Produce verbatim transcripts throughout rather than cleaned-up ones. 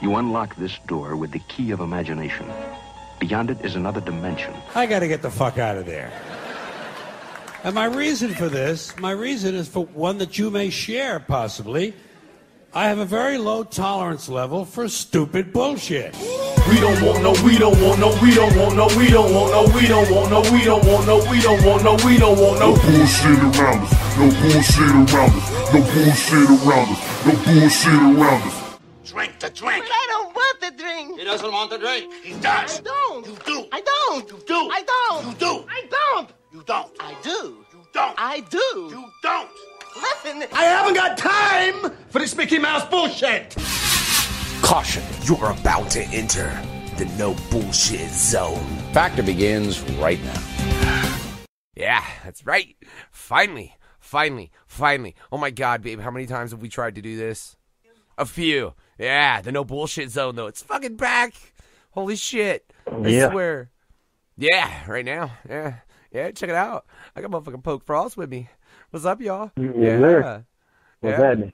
You unlock this door with the key of imagination. Beyond it is another dimension. I gotta get the fuck out of there. And my reason for this, my reason is for one that you may share, possibly. I have a very low tolerance level for stupid bullshit. We don't want no, we don't want no, we don't want no, we don't want no, we don't want no, we don't want no, we don't want no, we don't want no bullshit around us. No bullshit around us. No bullshit around us. No bullshit around us. Drink the drink. But I don't want the drink. He doesn't want the drink. He does. I don't. You do. I don't. You do. I don't. You do. I don't. You don't. I do. You don't. I do. You don't. Listen. I haven't got time for this Mickey Mouse bullshit. Caution, you're about to enter the No Bullshit Zone. Factor begins right now. Yeah, that's right. Finally, finally, finally. Oh my God, babe, how many times have we tried to do this? A few. Yeah, the No Bullshit Zone, though. It's fucking back. Holy shit. I yeah. swear. Yeah, right now. Yeah, yeah, check it out. I got motherfucking Poke Frost with me. What's up, y'all? Yeah. yeah. What's yeah. that?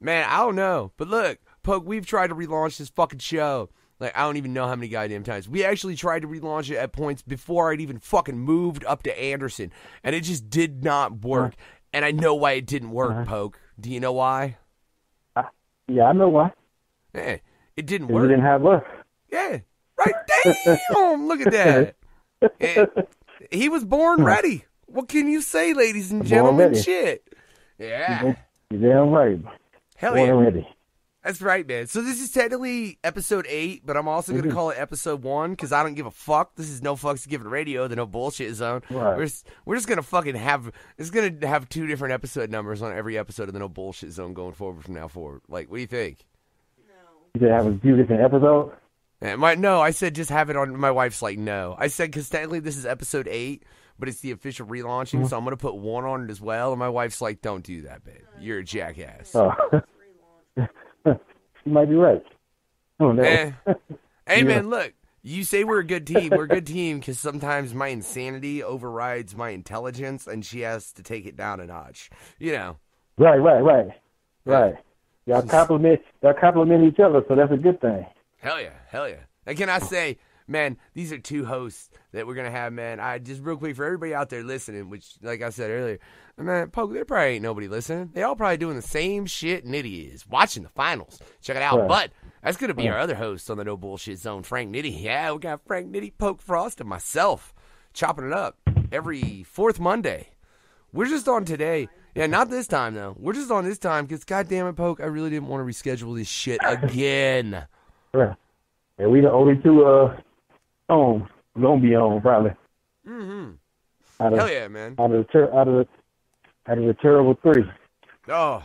Man, I don't know, but look. Poke, we've tried to relaunch this fucking show. Like, I don't even know how many goddamn times. We actually tried to relaunch it at points before I'd even fucking moved up to Anderson. And it just did not work. And I know why it didn't work, uh-huh. Poke. Do you know why? Uh, yeah, I know why. Hey, it didn't work. We didn't have us. Yeah. Right? Damn! Look at that. Yeah. He was born ready. What can you say, ladies and gentlemen? Shit. Yeah. You're damn right. Hell born yeah. ready. That's right, man. So this is technically episode eight, but I'm also going to call it episode one because I don't give a fuck. This is No Fucks Given Radio, the No Bullshit Zone. Right. We're just, we're just going to fucking have it's going to have two different episode numbers on every episode of the No Bullshit Zone going forward from now forward. Like, what do you think? No. Did it have a few different episodes? Yeah, my, no, I said just have it on. My wife's like, no. I said because technically this is episode eight, but it's the official relaunching, mm-hmm. so I'm going to put one on it as well. And my wife's like, don't do that, babe. You're a jackass. Oh. You might be right. Oh, no. Eh. Hey, yeah. man, look. You say we're a good team. We're a good team because sometimes my insanity overrides my intelligence, and she has to take it down a notch. You know. Right, right, right. Right. Y'all compliment, y'all compliment each other, so that's a good thing. Hell yeah. Hell yeah. And can I say, man, these are two hosts that we're going to have, man. I just real quick, for everybody out there listening, which, like I said earlier, man, Poke, there probably ain't nobody listening. They all probably doing the same shit Nitty is, watching the finals. Check it out. Right. But that's going to be yeah. our other host on the No Bullshit Zone, Frank Nitty. Yeah, we got Frank Nitty, Poke Frost, and myself chopping it up every fourth Monday. We're just on today. Yeah, not this time, though. We're just on this time because, goddamn it, Poke, I really didn't want to reschedule this shit again. Yeah, and we the only two, uh... on. We're going to be on, probably. Mm-hmm. Out of, Hell yeah, man. Out of, the, out, of the, out of the terrible three. Oh,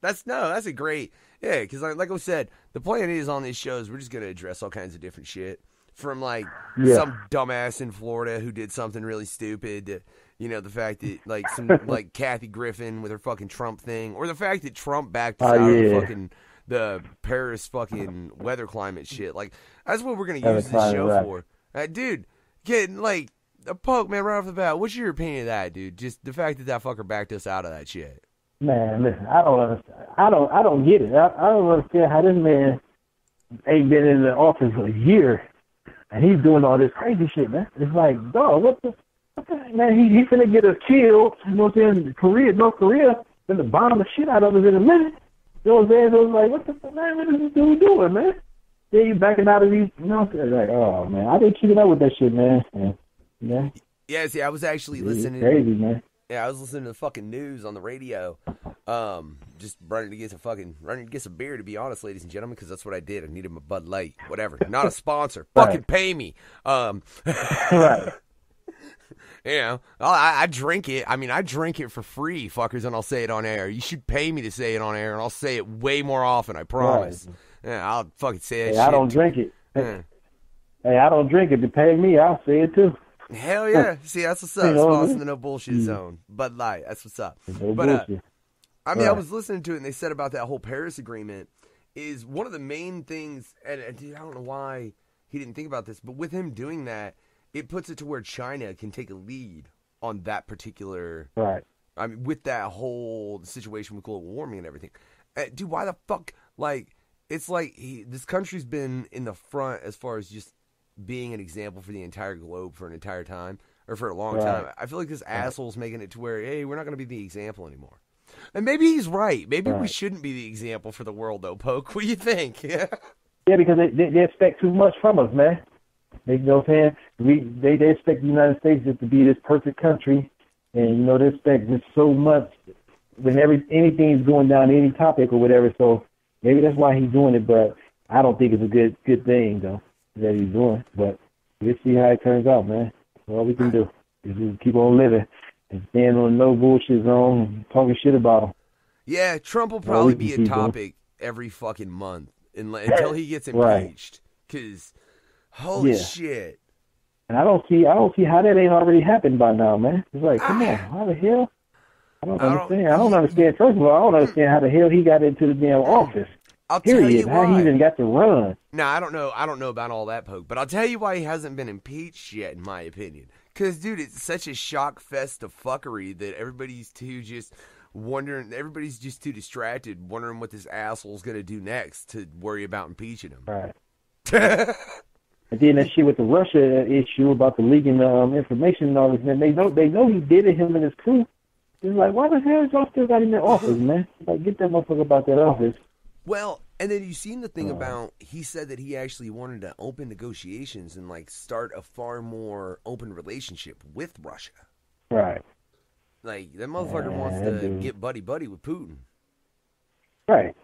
that's, no, that's a great, yeah, because like, like I said, the plan is on these shows, we're just going to address all kinds of different shit. From, like, yeah. some dumbass in Florida who did something really stupid to, you know, the fact that, like, some, like, Kathy Griffin with her fucking Trump thing, or the fact that Trump backed us oh, out yeah. of fucking... the Paris fucking weather climate shit. Like, that's what we're going to use this show right. for. Uh, dude, getting, like, a Poke, man, right off the bat, what's your opinion of that, dude? Just the fact that that fucker backed us out of that shit. Man, listen, I don't understand. I don't, I don't get it. I, I don't understand how this man ain't been in the office for a year, and he's doing all this crazy shit, man. It's like, dog, what the, what the man, he, he finna get us killed, you know what I'm saying, Korea, North Korea, then the bomb the shit out of us in a minute. You know what I'm saying? So I was like, what the fuck, man? What is this dude doing, man? Then you backing out of these, you know what I'm saying? Like, oh, man, I didn't keep up with that shit, man. Yeah. Yeah, see, I was actually listening. Crazy, man. Yeah, I was listening to the fucking news on the radio. Um, just running to get some fucking, running to get some beer, to be honest, ladies and gentlemen, because that's what I did. I needed my Bud Light, whatever. Not a sponsor. Right. Fucking pay me. Um, right. You know, I, I drink it. I mean, I drink it for free, fuckers, and I'll say it on air. You should pay me to say it on air, and I'll say it way more often, I promise. Right. Yeah, I'll fucking say that hey, shit. I don't drink it. Yeah. Hey, I don't drink it. If you pay me, I'll say it, too. Hell yeah. See, that's what's up. It's lost in the No Bullshit mm-hmm. Zone. Bud Light, that's what's up. No but, uh, I mean, right. I was listening to it, and they said about that whole Paris Agreement is one of the main things, and, and dude, I don't know why he didn't think about this, but with him doing that, it puts it to where China can take a lead on that particular, right? I mean, with that whole situation with global warming and everything. dude, why the fuck, like, it's like he, this country's been in the front as far as just being an example for the entire globe for an entire time, or for a long right. time. I feel like this asshole's making it to where, hey, we're not going to be the example anymore. And maybe he's right. Maybe right. we shouldn't be the example for the world, though, Poke. What do you think? Yeah, yeah, because they, they, they expect too much from us, man. They, you know what I'm saying? We, they, they expect the United States just to be this perfect country, and, you know, they expect just so much when every, anything's going down, any topic or whatever, so maybe that's why he's doing it, but I don't think it's a good good thing, though, that he's doing. But we'll see how it turns out, man. All we can do is just keep on living and stand on No Bullshit Zone and talking shit about him. Yeah, Trump will probably be a topic doing. every fucking month until he gets impeached. Because, right. holy yeah. shit. And I don't see I don't see how that ain't already happened by now, man. It's like, come I... on, how the hell? I don't understand. I don't understand. First of all, I don't understand how the hell he got into the damn office. I'll Here tell he is. you why. How he even got to run. No, I don't know. I don't know about all that, Poke. But I'll tell you why he hasn't been impeached yet, in my opinion. Because, dude, it's such a shock fest of fuckery that everybody's too just wondering. Everybody's just too distracted, wondering what this asshole's going to do next to worry about impeaching him. Right. And then that shit with the Russia issue about the leaking um, information and all this, man. They know, they know he did it, him and his crew. It's like, why the hell y'all still got in that office, man? Like, get that motherfucker about that office. Well, and then you seen the thing uh, about, he said that he actually wanted to open negotiations and, like, start a far more open relationship with Russia. Right. Like, that motherfucker yeah, wants to dude. get buddy-buddy with Putin. Right.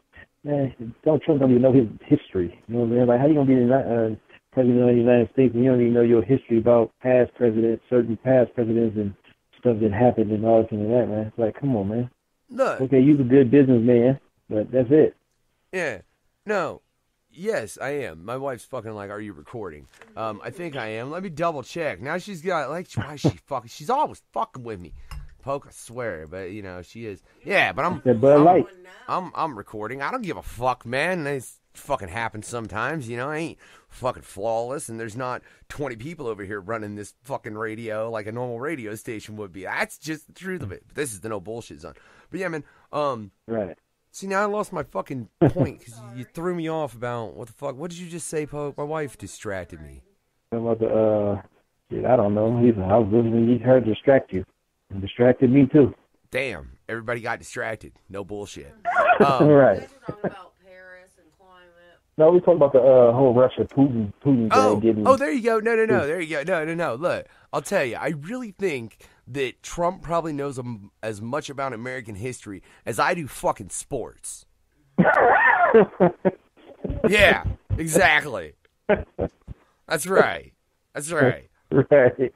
Man, Donald Trump don't even know his history. You know what I mean? Like, how you going to be the uh, president of the United States and you don't even know your history about past presidents, certain past presidents, and stuff that happened and all this and that, man. It's like, come on, man. Look. Okay, you're a good businessman, but that's it. Yeah. No. Yes, I am. My wife's fucking like, are you recording? Um, I think I am. Let me double check. Now she's got, like, why is she fucking, she's always fucking with me. Poke, I swear, but, you know, she is. Yeah, but I'm, I'm, I'm, I'm, I'm recording. I don't give a fuck, man. It's fucking happens sometimes, you know, I ain't fucking flawless, and there's not twenty people over here running this fucking radio like a normal radio station would be. That's just the truth of it. But this is the No Bullshit Zone. But yeah, man, um, right. see, now I lost my fucking point, because you threw me off about, what the fuck, what did you just say, Poke? My wife distracted me. About the, uh, dude, I don't know, he's, I was listening to her distract you, and distracted me too. Damn, everybody got distracted, no bullshit. Um, right. No, we talking about the uh, whole Russia Putin Putin oh, getting... oh, there you go. No, no, no. There you go. No, no, no. Look, I'll tell you. I really think that Trump probably knows as much about American history as I do fucking sports. Yeah, exactly. That's right. That's right. Right.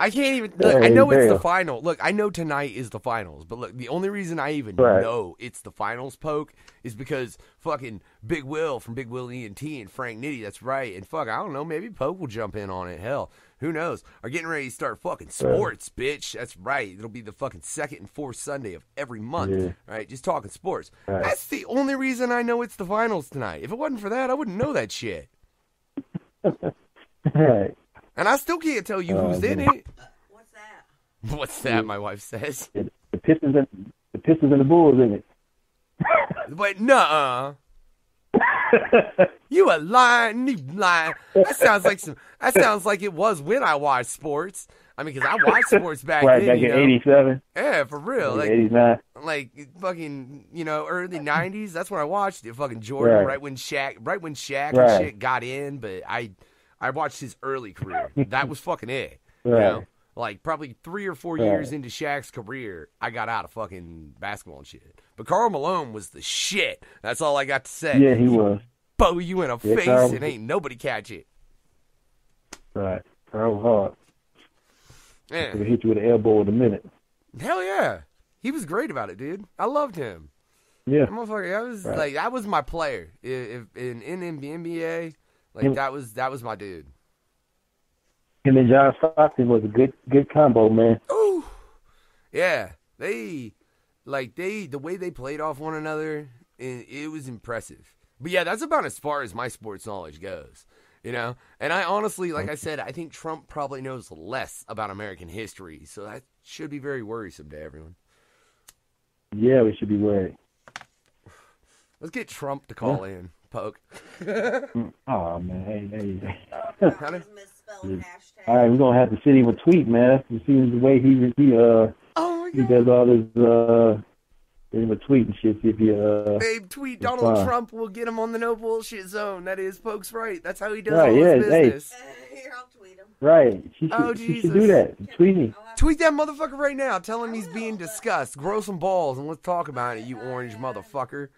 I can't even... Look, hey, I know damn. it's the final. Look, I know tonight is the finals, but look, the only reason I even right. know it's the finals, Poke, is because fucking Big Will from Big Will E and T and Frank Nitty, that's right, and fuck, I don't know, maybe Poke will jump in on it, hell, who knows, are getting ready to start fucking sports, right. bitch, that's right, it'll be the fucking second and fourth Sunday of every month, yeah. right, just talking sports. Right. That's the only reason I know it's the finals tonight. If it wasn't for that, I wouldn't know that shit. Right. And I still can't tell you who's uh, in it. What's that? What's that, my wife says. The, the Pistons and the Pistons and the Bulls in it. But nuh-uh. You a lying, you lying. That sounds like some that sounds like it was when I watched sports. I mean, because I watched sports back right, then. Right, back in eighty-seven. Yeah, for real. Like, eighty-nine. Like, fucking, you know, early nineties. That's when I watched it. Fucking Jordan, right, right when Shaq, right when Shaq right. and shit got in, but I... I watched his early career. That was fucking it. Right. You know? Like, probably three or four right. years into Shaq's career, I got out of fucking basketball and shit. But Karl Malone was the shit. That's all I got to say. Yeah, he, he was. Bow you in a yeah, face Karl... and ain't nobody catch it. Right. Karl was hard. Yeah. He hit you with an elbow in a minute. Hell yeah. He was great about it, dude. I loved him. Yeah. That motherfucker, I was, right. like, that was my player. If, if, in, in the N B A... Like, him, that was that was my dude. Him and John Stockton was a good good combo, man. Ooh, yeah, they like they the way they played off one another, it, it was impressive. But yeah, that's about as far as my sports knowledge goes, you know. And I honestly, like I said, I think Trump probably knows less about American history, so that should be very worrisome to everyone. Yeah, we should be worried. Let's get Trump to call yeah. in, Poke. Oh, man. Hey, hey. Oh, God, yeah. All right, we're going to have the city with tweet, man. You see the way he, he, uh, oh my God. he does all this, uh, him a tweet and shit. See if he, uh, Babe, tweet Donald fine. Trump. We'll get him on the No Bullshit Zone. That is Poke's right. That's how he does right, all yeah, his business. Hey. Uh, here, I'll tweet him. Right. She should, oh, she should do that. Tweet him. Tweet that motherfucker right now. Tell him he's being discussed. Grow some balls and let's talk about it, you orange motherfucker.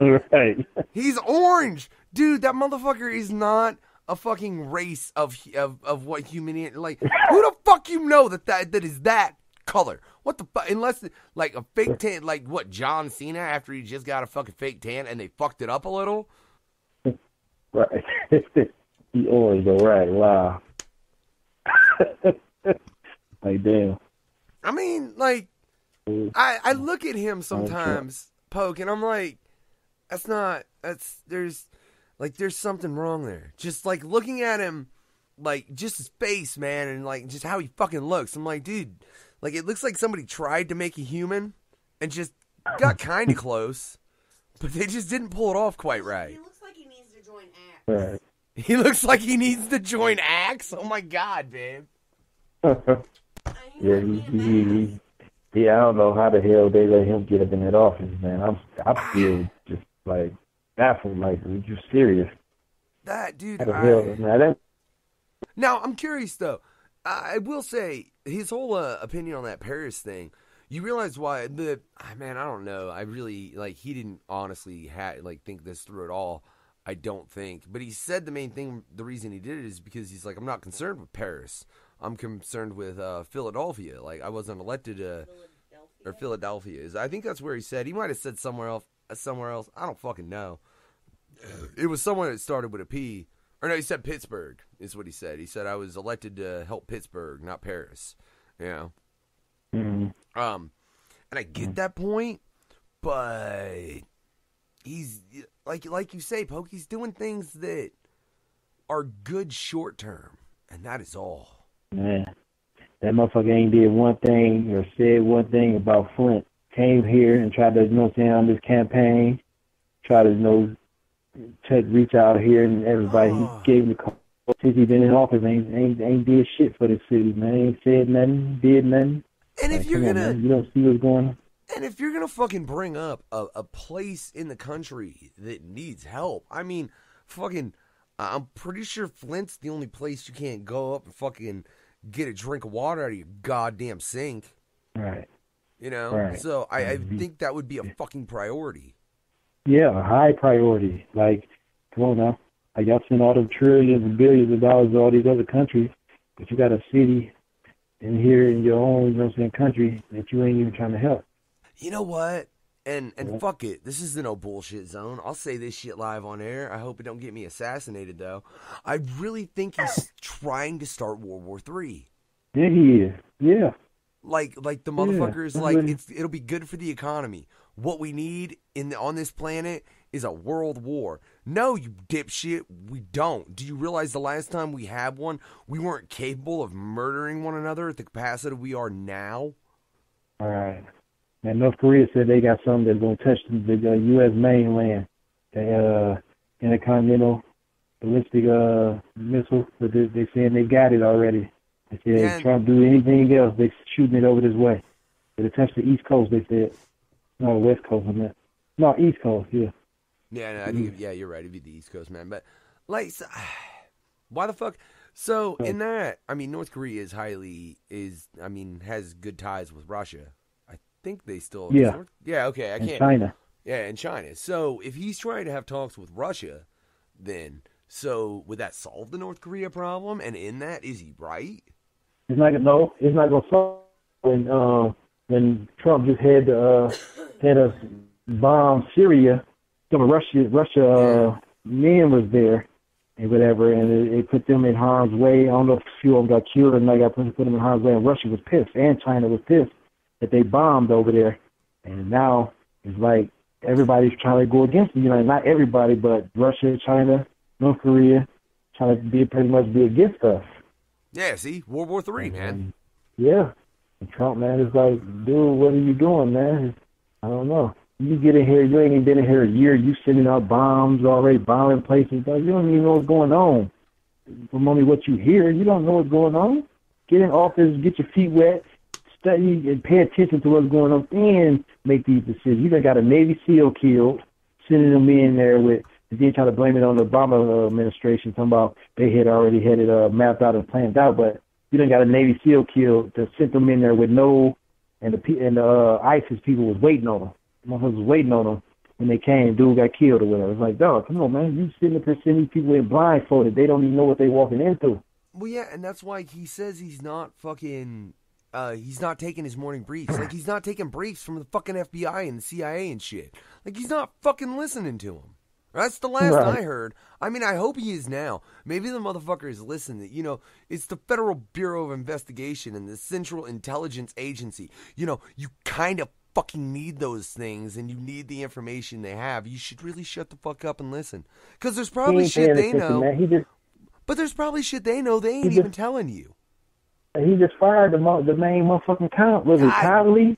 Right. He's orange, dude. That motherfucker is not a fucking race of of of what human like. Who the fuck you know that that, that is that color? What the fuck? Unless like a fake tan, like what John Cena after he just got a fucking fake tan and they fucked it up a little. Right. He orange, all right. Wow. Like damn. I mean, like I I look at him sometimes, Poke, and I'm like. That's not, that's, there's, like, there's something wrong there. Just, like, looking at him, like, just his face, man, and, like, just how he fucking looks. I'm like, dude, like, it looks like somebody tried to make a human and just got kind of close, but they just didn't pull it off quite right. He looks like he needs to join Axe. Right. He looks like he needs to join Axe? Oh, my God, babe. Yeah, he, he, he, yeah, I don't know how the hell they let him get up in that office, man. I'm, I'm still just. Like, baffled, like, are you serious? That, dude, I... Hell, now, I'm curious, though. I will say, his whole uh, opinion on that Paris thing, you realize why the... Man, I don't know. I really, like, he didn't honestly, ha like, think this through at all, I don't think. But he said the main thing, the reason he did it is because he's like, I'm not concerned with Paris. I'm concerned with uh, Philadelphia. Like, I wasn't elected to... Philadelphia? Or Philadelphia. I think that's where he said. He might have said somewhere else. Somewhere else, I don't fucking know. It was someone that started with a P, or no, he said Pittsburgh is what he said. He said I was elected to help Pittsburgh, not Paris. You know, mm-hmm. um, and I get that point, but he's like, like you say, Poke, he's doing things that are good short term, and that is all. Yeah, that motherfucker ain't did one thing or said one thing about Flint. Came here and tried to, you know what I'm saying, on this campaign, tried to, you know, check, reach out here, and everybody oh. he gave him the call. Since he been in office, ain't, ain't, ain't did shit for the city, man. Ain't said nothing, did nothing. And if like, you're going to... You don't see what's going on. And if you're going to fucking bring up a, a place in the country that needs help, I mean, fucking, I'm pretty sure Flint's the only place you can't go up and fucking get a drink of water out of your goddamn sink. Right. You know, right. so I, I think that would be a fucking priority. Yeah, a high priority. Like, come on now. Like, y'all spend all the trillions and billions of dollars to all these other countries, but you got a city in here in your own, you know what I'm saying, country that you ain't even trying to help. You know what? And and yeah. fuck it. This is the No Bullshit Zone. I'll say this shit live on air. I hope it don't get me assassinated, though. I really think he's trying to start World War Three. Yeah, he is. Yeah. Like, like the motherfucker is yeah, like, it's, it'll be good for the economy. What we need in the, on this planet is a world war. No, you dipshit, we don't. Do you realize the last time we had one, we weren't capable of murdering one another at the capacity we are now? All right. And North Korea said they got something that's going to touch the uh, U S mainland. They, uh, intercontinental ballistic uh, missile, but they're they saying they got it already. They said, yeah. Trying to do anything else, they shooting it over this way. But it touched the East Coast, they said. No, West Coast, I meant. No, East Coast, yeah. Yeah, no, I think, yeah, you're right. It'd be the East Coast, man. But, like, so, why the fuck? So, in that, I mean, North Korea is highly, is, I mean, has good ties with Russia. I think they still. Yeah. North, yeah, okay, I can't. And China. Yeah, and China. So, if he's trying to have talks with Russia, then, so, would that solve the North Korea problem? And in that, is he right? It's not gonna no. It's not gonna fall when uh, when Trump just had uh, had us bomb Syria. Some Russia Russia uh, men was there and whatever, and they put them in harm's way. I don't know if a few of them got killed, and they got put them in harm's way. And Russia was pissed, and China was pissed that they bombed over there. And now it's like everybody's trying to go against them. You know, not everybody, but Russia, China, North Korea, trying to be pretty much be against us. Yeah, see? World War Three, man. Yeah. And Trump, man, is like, dude, what are you doing, man? I don't know. You get in here, you ain't even been in here a year, you sending out bombs, already bombing places. Like, you don't even know what's going on. From only what you hear, you don't know what's going on. Get in office, get your feet wet, study and pay attention to what's going on and make these decisions. You done got a Navy SEAL killed, sending them in there with, then trying to blame it on the Obama administration, talking about they had already had it uh, mapped out and planned out, but you done got a Navy SEAL killed that sent them in there with no, and the and the uh, ISIS people was waiting on them. Motherfuckers was waiting on them when they came. Dude got killed or whatever. It's like, dog, come on, man. You sitting up there sending people in blindfolded. They don't even know what they walking into. Well, yeah, and that's why he says he's not fucking, uh, he's not taking his morning briefs. Like, he's not taking briefs from the fucking F B I and the C I A and shit. Like, he's not fucking listening to them. That's the last right. I heard. I mean, I hope he is now. Maybe the motherfucker is listening. You know, it's the Federal Bureau of Investigation and the Central Intelligence Agency. You know, you kind of fucking need those things and you need the information they have. You should really shut the fuck up and listen, because there's probably shit they know, just, but there's probably shit they know they ain't just, even telling you. He just fired the, mo the main motherfucking cop. Was it Kylie?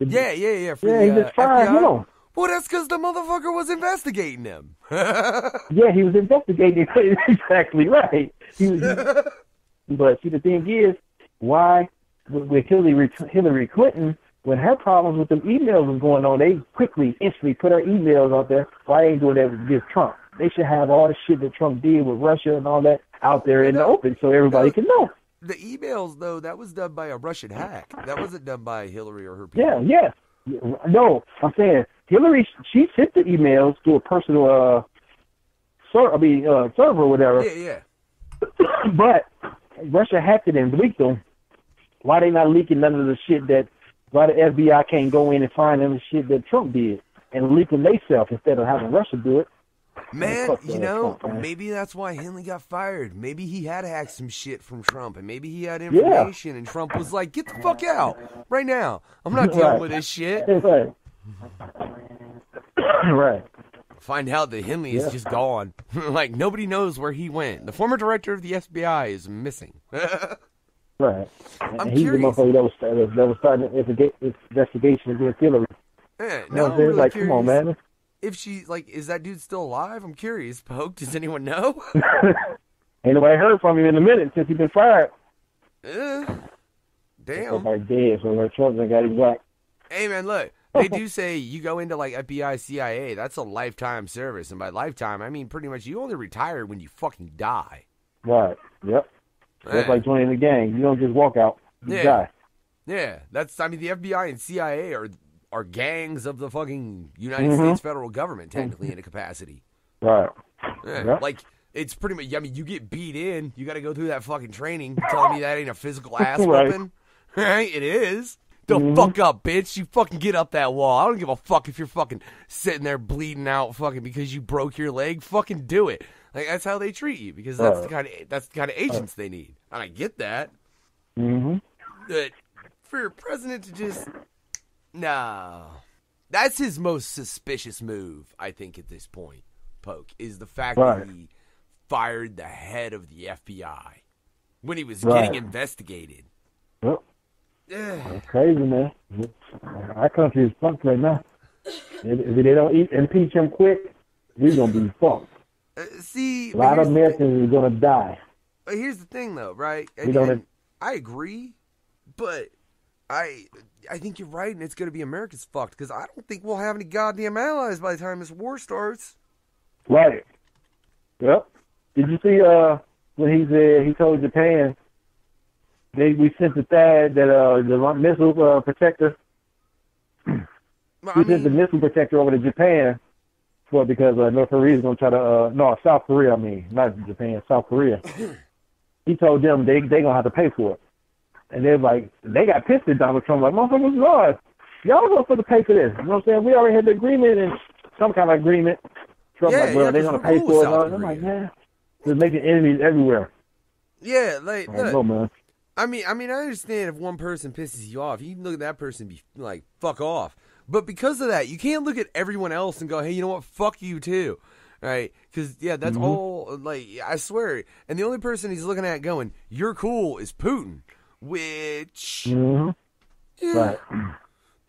Yeah, yeah, yeah. For yeah, the, he just uh, fired him. Well, that's because the motherfucker was investigating him. Yeah, he was investigating him. Exactly right. He was, he, but see, the thing is, why with Hillary, Hillary Clinton, when her problems with them emails was going on, they quickly, instantly put her emails out there. Why ain't doing that with Trump? They should have all the shit that Trump did with Russia and all that out there in the open so everybody can know. The emails, though, that was done by a Russian hack. That wasn't done by Hillary or her people. Yeah, yeah. No, I'm saying Hillary, she sent the emails to a personal uh, ser I mean, uh, server or whatever. Yeah, yeah. But Russia hacked it and leaked them. Why they not leaking none of the shit that... Why the F B I can't go in and find them the shit that Trump did and leak them themselves instead of having Russia do it? Man, you know, Trump, man. Maybe that's why Henley got fired. Maybe he had hacked some shit from Trump, and maybe he had information, yeah. And Trump was like, get the fuck out right now. I'm not dealing right. with this shit. Right. Right. Find out that Henley yeah. is just gone. Like, nobody knows where he went. The former director of the F B I is missing. Right. I'm he's curious. The motherfucker that was, that was starting an investigation against Hillary. Yeah, no, you know I'm really like, curious. Come on, man. If she, like, is that dude still alive? I'm curious, Poke. Does anyone know? Ain't nobody heard from him in a minute since he's been fired. Uh, damn. Somebody dead, so my children got him back. Hey, man, look. They do say you go into, like, F B I, C I A. That's a lifetime service. And by lifetime, I mean pretty much you only retire when you fucking die. Right. Yep. That's like joining the gang. You don't just walk out. You yeah. die. Yeah. That's, I mean, the F B I and C I A are are gangs of the fucking United mm-hmm. States federal government, technically, in a capacity. Right. Yeah. Yep. Like, it's pretty much, I mean, you get beat in. You got to go through that fucking training. You're telling me that ain't a physical ass whooping? Right. Right? It is. The mm-hmm. fuck up, bitch. You fucking get up that wall. I don't give a fuck if you're fucking sitting there bleeding out fucking because you broke your leg. Fucking do it. Like, that's how they treat you, because that's uh, the kind of that's the kind of agents uh, they need. And I get that. Mm-hmm. But for your president to just no, that's his most suspicious move, I think, at this point. Poke is the fact right. that he fired the head of the F B I when he was right. getting investigated. Yep. That's crazy, man. Our country is fucked right now. If they don't impeach him quick, we're gonna be fucked. Uh, see, a lot of Americans are going to die. But here's the thing, though, right? And, and I agree, but I I think you're right, and it's going to be America's fucked, because I don't think we'll have any goddamn allies by the time this war starts. Right. Yep. Did you see uh, when he said he told Japan they we sent the THAAD, that uh, the missile uh, protector? Well, we mean, sent the missile protector over to Japan. Well, because uh, North Korea is going to try to, uh, no, South Korea, I mean, not Japan, South Korea. He told them they're they going to have to pay for it. And they're like, they got pissed at Donald Trump, like, motherfuckers, Lord, y'all going to have to pay for this. You know what I'm saying? We already had the agreement and some kind of agreement. Trump, yeah, like, well, yeah, they're going to pay for it. And I'm like, man, they're making enemies everywhere. Yeah, like, I look, know, man. I mean, I mean, I understand if one person pisses you off, you can look at that person and be like, fuck off. But because of that, you can't look at everyone else and go, hey, you know what? Fuck you, too. Right? Because, yeah, that's mm-hmm. all, like, I swear. And the only person he's looking at going, you're cool, is Putin. Which... Mm-hmm. Yeah.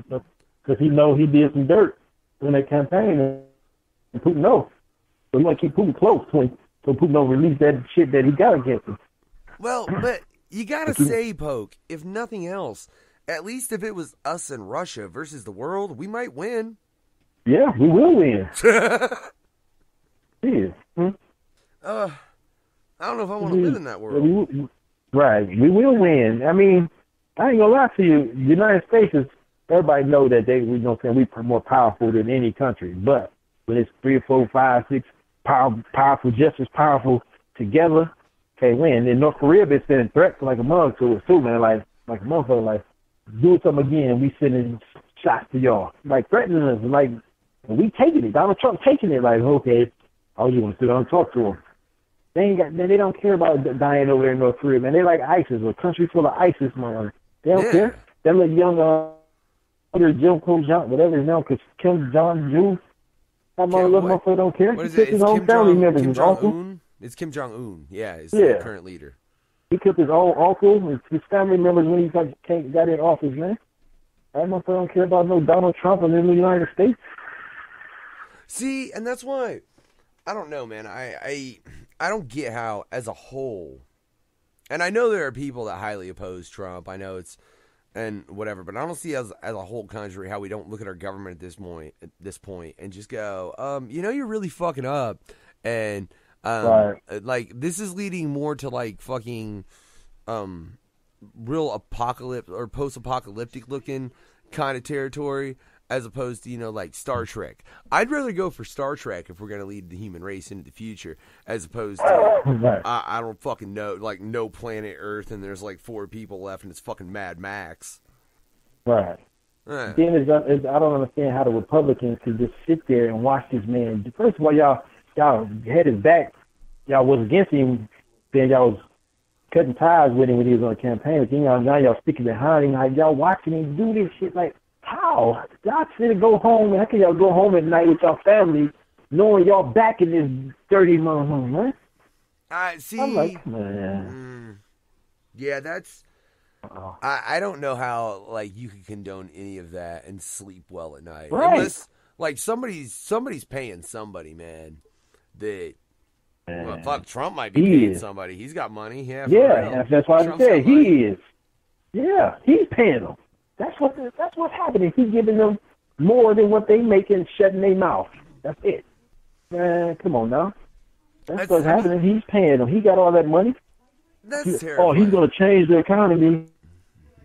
Right. Because he know he did some dirt. in that campaign, and Putin knows. So we want to keep Putin close to him, so Putin don't release that shit that he got against him. Well, but you gotta say, Poke, if nothing else, at least if it was us and Russia versus the world, we might win. Yeah, we will win. Yeah. Hmm? Uh, I don't know if I want to live in that world. We, right, we will win. I mean, I ain't gonna lie to you. The United States is, everybody know that they, you know, saying we're more powerful than any country. But when it's three, four, five, six power, powerful, just as powerful together, they win. And North Korea been sending threats like a mug to us too, man. Like, like a motherfucker, like, do something again. We sending shots to y'all, like threatening us, like we taking it. Donald Trump taking it, like okay. I was just going to sit down and talk to them. They ain't got, man, they don't care about dying over there in North Korea, man. They like ISIS, a country full of ISIS, man. They don't yeah. care. Them little young, uh, Jim Kim Jong, whatever his name, because Kim Jong Un, that motherfucker don't care. What is he it? His own Kim family Jong, members, Kim his Jong uncle. Un? It's Kim Jong Un. Yeah, he's yeah. the current leader. He killed his own uncle, his family members when he got, got in office, man. That motherfucker don't care about no Donald Trump in the United States. See, and that's why. I don't know, man. I, I I don't get how, as a whole, and I know there are people that highly oppose Trump. I know it's, and whatever, but I don't see as as a whole country how we don't look at our government at this point, at this point, and just go, um, you know, you're really fucking up, and um, right. like this is leading more to like fucking, um, real apocalypse or post-apocalyptic looking kind of territory. As opposed to, you know, like Star Trek. I'd rather go for Star Trek if we're going to lead the human race into the future. As opposed to, right. I, I don't fucking know, like, no planet Earth and there's like four people left and it's fucking Mad Max. Right. Right. Then it's, it's, I don't understand how the Republicans could just sit there and watch this man. First of all, y'all, y'all had his back. Y'all was against him. Then y'all was cutting ties with him when he was on the campaign. But then y'all, now y'all sticking behind him. Like, y'all watching him do this shit like, how? Y'all should go home. How can y'all go home at night with y'all family knowing y'all back in this dirty motherfucker, right? I see. I'm like, man. Mm, yeah, that's... Oh. I, I don't know how, like, you can condone any of that and sleep well at night. Right. Unless, like, somebody's somebody's paying somebody, man. That... Man. Well, fuck, Trump might be he paying is. somebody. He's got money. Yeah, yeah that's why I said he is. Yeah, he's paying them. That's what that's what's happening. He's giving them more than what they make and shutting their mouth. That's it. Man, come on now. That's, that's what's happening. He's paying them. He got all that money. That's he, terrible. Oh, he's going to change the economy.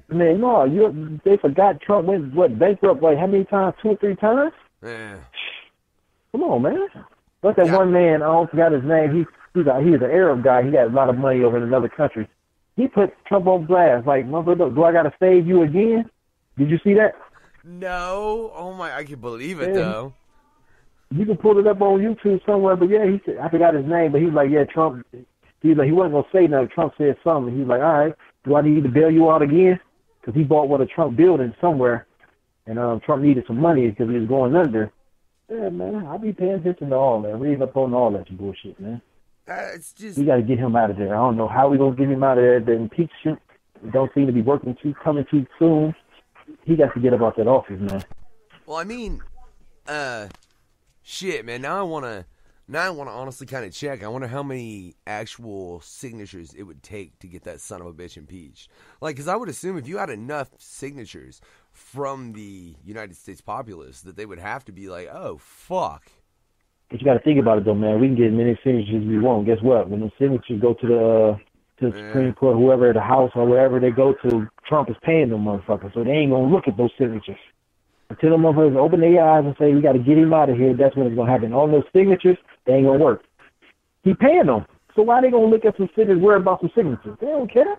Man, no, you, they forgot Trump went what bankrupt like how many times? Two or three times? Yeah. Come on, man. Look that yeah. one man. I almost forgot his name. He he's a, he's an Arab guy. He got a lot of money over in another country. He put Trump on blast. Like, motherfucker, do I got to save you again? Did you see that? No. Oh, my. I can believe it, yeah. though. You can pull it up on YouTube somewhere. But, yeah, he said, I forgot his name, but he was like, yeah, Trump. He was like, he wasn't going to say nothing. Trump said something. He was like, all right, do I need to bail you out again? Because he bought one of Trump building somewhere. And um, Trump needed some money because he was going under. Yeah, man, I'll be paying attention to all that. Reading up on all that bullshit, man. Uh, it's just... We got to get him out of there. I don't know how we going to get him out of there. The impeachment don't seem to be working too, coming too soon. He got to get about that office, man. Well, I mean, uh, shit, man. Now I wanna, now I wanna honestly kind of check. I wonder how many actual signatures it would take to get that son of a bitch impeached. Like, because I would assume if you had enough signatures from the United States populace, that they would have to be like, oh fuck. But you got to think about it though, man. We can get as many signatures as we want. Guess what? When the signatures go to the uh, to the man. Supreme Court, whoever, the House, or wherever they go to, Trump is paying them motherfuckers, so they ain't going to look at those signatures. Until them motherfuckers open their eyes and say, we got to get him out of here, that's when it's going to happen. All those signatures, they ain't going to work. He paying them. So why they going to look at some signatures, worry about some signatures? They don't care.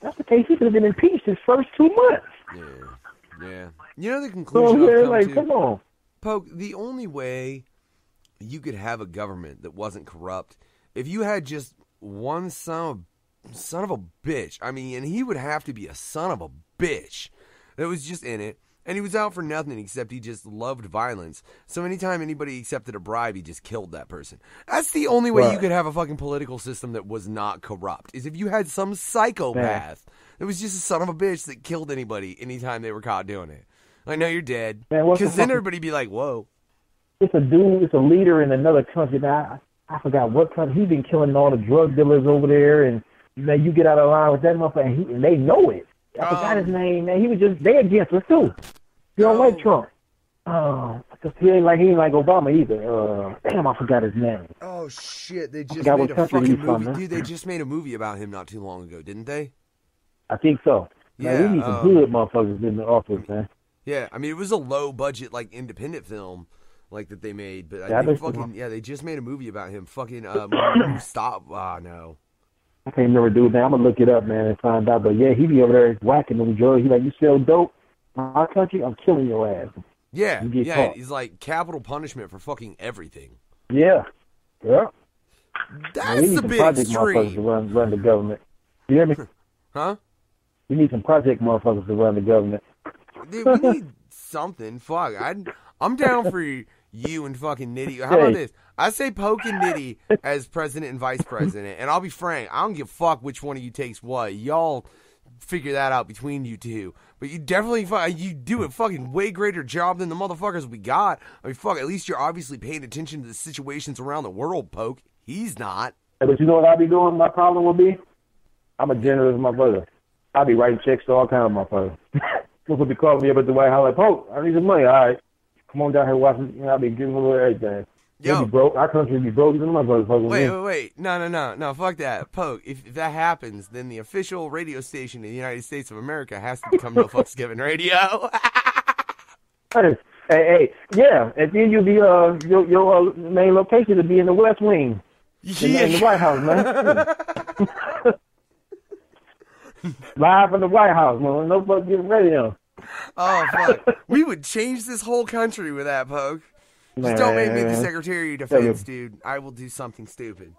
That's the case. He could have been impeached his first two months. Yeah. Yeah. You know the conclusion so, yeah, I've come like, to, come on. Poke, the only way you could have a government that wasn't corrupt, if you had just one son of son of a bitch. I mean, and he would have to be a son of a bitch that was just in it, and he was out for nothing except he just loved violence. So anytime anybody accepted a bribe, he just killed that person. That's the only way right. you could have a fucking political system that was not corrupt, is if you had some psychopath that was just a son of a bitch that killed anybody anytime they were caught doing it. Like, no, you're dead. Because the then everybody'd be like, whoa. it's a dude, it's a leader in another country. Now, I, I forgot what country. He's been killing all the drug dealers over there, and now you get out of line with that motherfucker, and, he, and they know it. I um, forgot his name, man. He was just, they against us, too. He don't like Trump. Oh, because he ain't like, he ain't like Obama either. Uh, damn, I forgot his name. Oh, shit. They just made a fucking movie. Dude, they just made a movie about him not too long ago, didn't they? I think so. Man, yeah, we need some um, good motherfuckers in the office, man. Yeah, I mean, it was a low-budget, like, independent film, like, that they made. But yeah, I think fucking, cool. yeah, they just made a movie about him. Fucking, um, stop. Ah, no. I can't remember, dude, man. I'm going to look it up, man, and find out. But, yeah, he be over there whacking them drugs. He like, you sell dope in our country? I'm killing your ass. Yeah, you yeah. Caught. He's like, capital punishment for fucking everything. Yeah. Yeah. That's man, the big extreme. To run, run the government. You hear me? Huh? We need some project motherfuckers to run the government. Dude, we need something. Fuck, I, I'm down for you and fucking Nitty. How about this? I say Poke and Nitty as president and vice president, and I'll be frank, I don't give a fuck which one of you takes what. Y'all figure that out between you two. But you definitely, you do a fucking way greater job than the motherfuckers we got. I mean, fuck, at least you're obviously paying attention to the situations around the world, Poke. He's not. Hey, but you know what I'll be doing? My problem will be? I'm a generous motherfucker. I'll be writing checks to all kinds of my phone. People will be calling me up at the White House like, Pope, I need some money. All right, come on down here, watch me. You know, I'll be giving a little everything. Yo. Be broke. Our country be broke. My motherfuckers. Wait, wait, wait. No, no, no. No, fuck that. Pope, if, if that happens, then the official radio station in the United States of America has to become No Fucks Given Radio. hey, hey, yeah. And then you'll be, uh, your, your uh, main location will be in the West Wing. Yeah. In the White House, man. Live from the White House, man. No fuck getting radio. Oh, fuck. We would change this whole country with that, Poke. Just man, don't make me the Secretary of Defense, dude. I will do something stupid.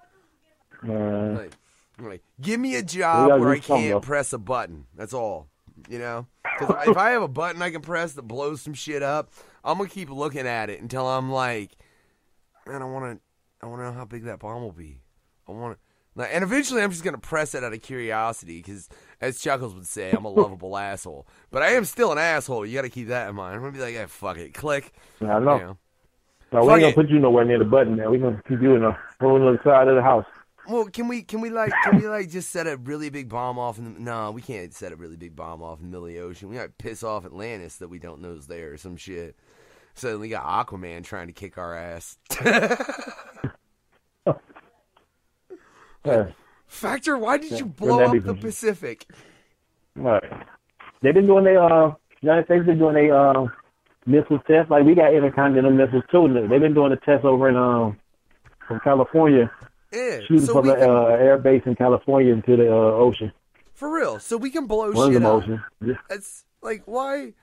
Like, like, give me a job where I can't though. press a button. That's all. You know? Because if I have a button I can press that blows some shit up, I'm going to keep looking at it until I'm like, man, I want to I wanna know how big that bomb will be. I want to. And eventually I'm just going to press it out of curiosity because, as Chuckles would say, I'm a lovable asshole. But I am still an asshole. You got to keep that in mind. I'm going to be like, hey, fuck it. Click. I know. You know. No, we ain't going to put you nowhere near the button, man. We're going to keep you in the whole other side of the house. Well, can we, can we like, can we, like, just set a really big bomb off in the... No, we can't set a really big bomb off in the middle of the ocean. We might piss off Atlantis that we don't know is there or some shit. Suddenly got Aquaman trying to kick our ass. Uh, Factor, why did yeah, you blow up the Pacific? Right. They've been doing their, uh, United States been doing their, uh, missile tests. Like, we got intercontinental missiles, too. They've been doing the test over in, um, from California. Yeah. Shooting so from the, can... uh, air base in California into the, uh, ocean. For real. So we can blow One shit up. Ocean. Yeah. That's, like, why?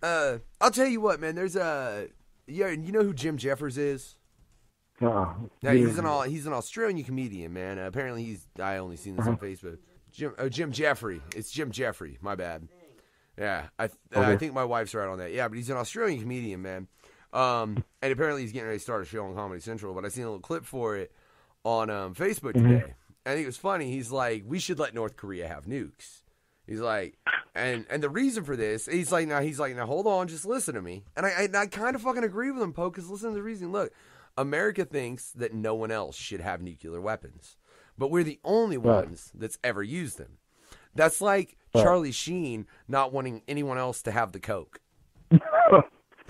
Uh, I'll tell you what, man. There's a, yeah, you know who Jim Jeffers is? Uh, yeah, he's an all, he's an Australian comedian, man. Uh, apparently, he's I only seen this uh-huh. on Facebook. Jim, oh, Jim Jeffrey. It's Jim Jeffrey. My bad. Yeah, I th- okay. I think my wife's right on that. Yeah, but he's an Australian comedian, man. Um, and apparently, he's getting ready to start a show on Comedy Central. But I seen a little clip for it on um, Facebook mm-hmm. today. I think it was funny. He's like, we should let North Korea have nukes. He's like, and and the reason for this, he's like, now he's like, now hold on, just listen to me. And I I, I kind of fucking agree with him, Poe, because listen to the reason. Look. America thinks that no one else should have nuclear weapons, but we're the only ones right. that's ever used them. That's like right. Charlie Sheen not wanting anyone else to have the coke.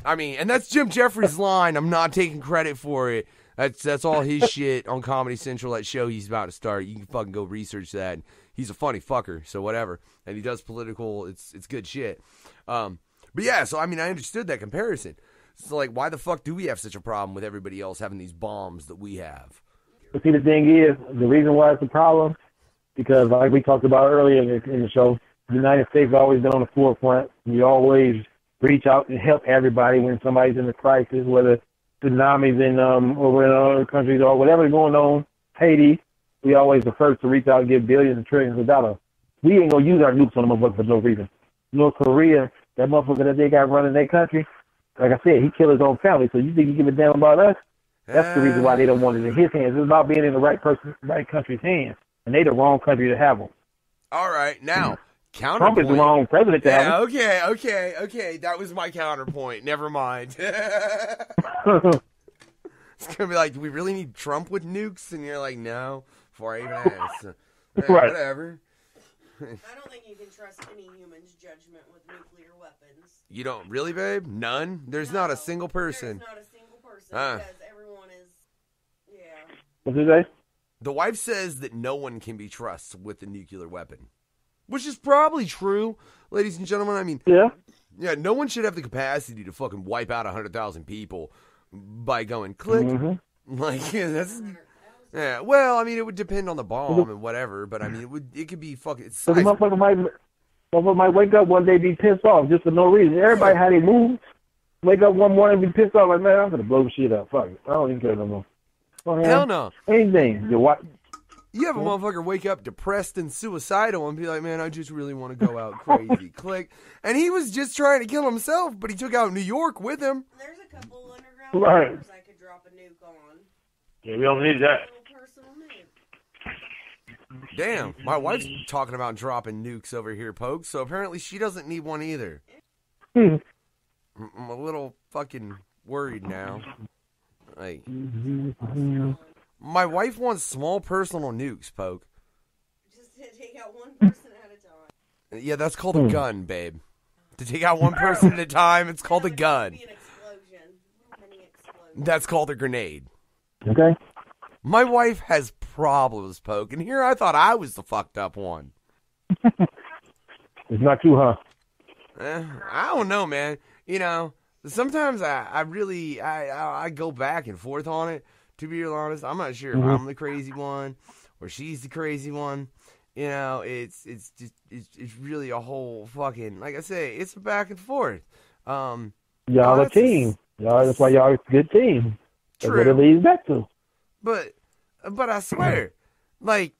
I mean, and that's Jim Jeffries' line. I'm not taking credit for it. That's that's all his shit on Comedy Central, that show he's about to start. You can fucking go research that. He's a funny fucker, so whatever. And he does political. It's it's good shit. Um, but yeah, so I mean, I understood that comparison. So, like, why the fuck do we have such a problem with everybody else having these bombs that we have? But see, the thing is, the reason why it's a problem, because like we talked about earlier in the, in the show, the United States has always been on the forefront. We always reach out and help everybody when somebody's in a crisis, whether tsunamis in um, over in other countries or whatever's going on, Haiti, we always the first to reach out and give billions and trillions of dollars. We ain't going to use our nukes on them motherfuckers for no reason. North Korea, that motherfucker that they got running their country, like I said, he killed his own family, so you think he give a damn about us? That's the reason why they don't want it in his hands. It's about being in the right person, right country's hands, and they the wrong country to have them. All right, now, counterpoint. Trump is the wrong president to yeah, have them. Okay, okay, okay, that was my counterpoint. Never mind. It's going to be like, do we really need Trump with nukes? And you're like, no, before I even ask. So, right, right. Whatever. I don't think you can trust any human's judgment with nuclear weapons. You don't? Really, babe? None? There's no, not a single person. There's not a single person uh. because everyone is, yeah. What's it say? The wife says that no one can be trusted with a nuclear weapon, which is probably true, ladies and gentlemen. I mean, yeah, yeah. No one should have the capacity to fucking wipe out one hundred thousand people by going click. Mm-hmm. Like, yeah, that's... Yeah, well, I mean, it would depend on the bomb and whatever, but I mean, it would it could be fucking... It's size- motherfucker might, motherfucker might wake up one day and be pissed off just for no reason. Everybody yeah. had it moved. Wake up one morning and be pissed off like, man, I'm going to blow shit up. Fuck it. I don't even care no more. Well, hell no. Anything. You, watch- you have a motherfucker wake up depressed and suicidal and be like, man, I just really want to go out crazy. Click. And he was just trying to kill himself, but he took out New York with him. There's a couple underground right. rivers I could drop a nuke on. Yeah, we don't need that. Damn, my wife's talking about dropping nukes over here, Poke, so apparently she doesn't need one either. Hmm. I'm a little fucking worried now. Like, my wife wants small personal nukes, Poke. Just to take out one person at a time. Yeah, that's called a gun, babe. To take out one person at a time, it's called a gun. Be an explosion. Mini explosion. That's called a grenade. Okay. My wife has problems, Poke, and here I thought I was the fucked up one. It's not you, huh? Eh, I don't know, man. You know, sometimes I, I really, I, I I go back and forth on it, to be real honest. I'm not sure mm-hmm. if I'm the crazy one or she's the crazy one. You know, it's, it's, just, it's, it's really a whole fucking, like I say, it's a back and forth. Um, y'all a team. A, y'all, that's why y'all are a good team. That's true. What it leads back to. But, but I swear, like,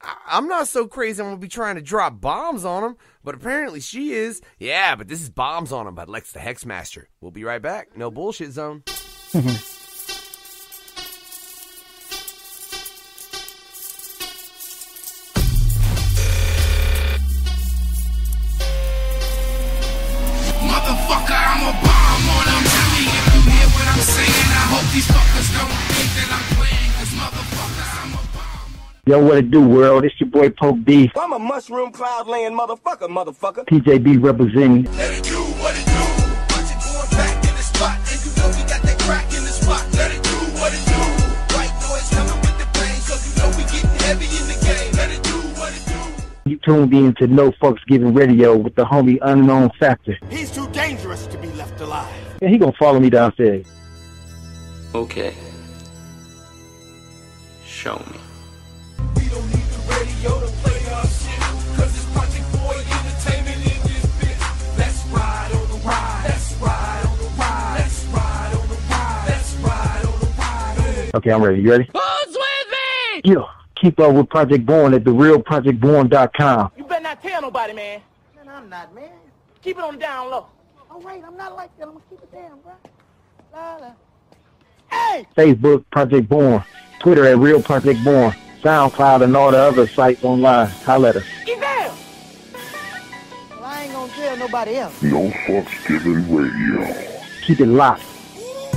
I, I'm not so crazy I'm going to be trying to drop bombs on him, but apparently she is. Yeah, but this is Bombs on Him by Lex the Hexmaster. We'll be right back. No Bullshit Zone. Yo, what it do, world? It's your boy, Poke B. I'm a mushroom cloud-laying motherfucker, motherfucker. T J B representing. Let it do what it do. But you're going back in the spot. And you know we got that crack in the spot. Let it do what it do. White noise coming with the pain. So you know we getting heavy in the game. Let it do what it do. You tuned in to No Fucks Given Radio with the homie Unknown Factor. He's too dangerous to be left alive. Yeah, he gonna follow me downstairs. Okay. Show me. Yo, to play our shit, cause it's Project Born entertainment in this bitch. Let's ride on the ride, let's ride on the ride, let's ride on the ride, let's ride on the ride. Okay, I'm ready. You ready? Who's with me? Yo, keep up with Project Born at the real project born dot com. You better not tell nobody, man. Man, I'm not, man. Keep it on the down low. All right, I'm not like that. I'm gonna keep it down, bro. La, la. Hey! Facebook, Project Born. Twitter at Real Project Born. SoundCloud and all the other sites online. Holla at us. Well, I ain't gonna tell nobody else. No Fucks Given Radio. Keep it locked.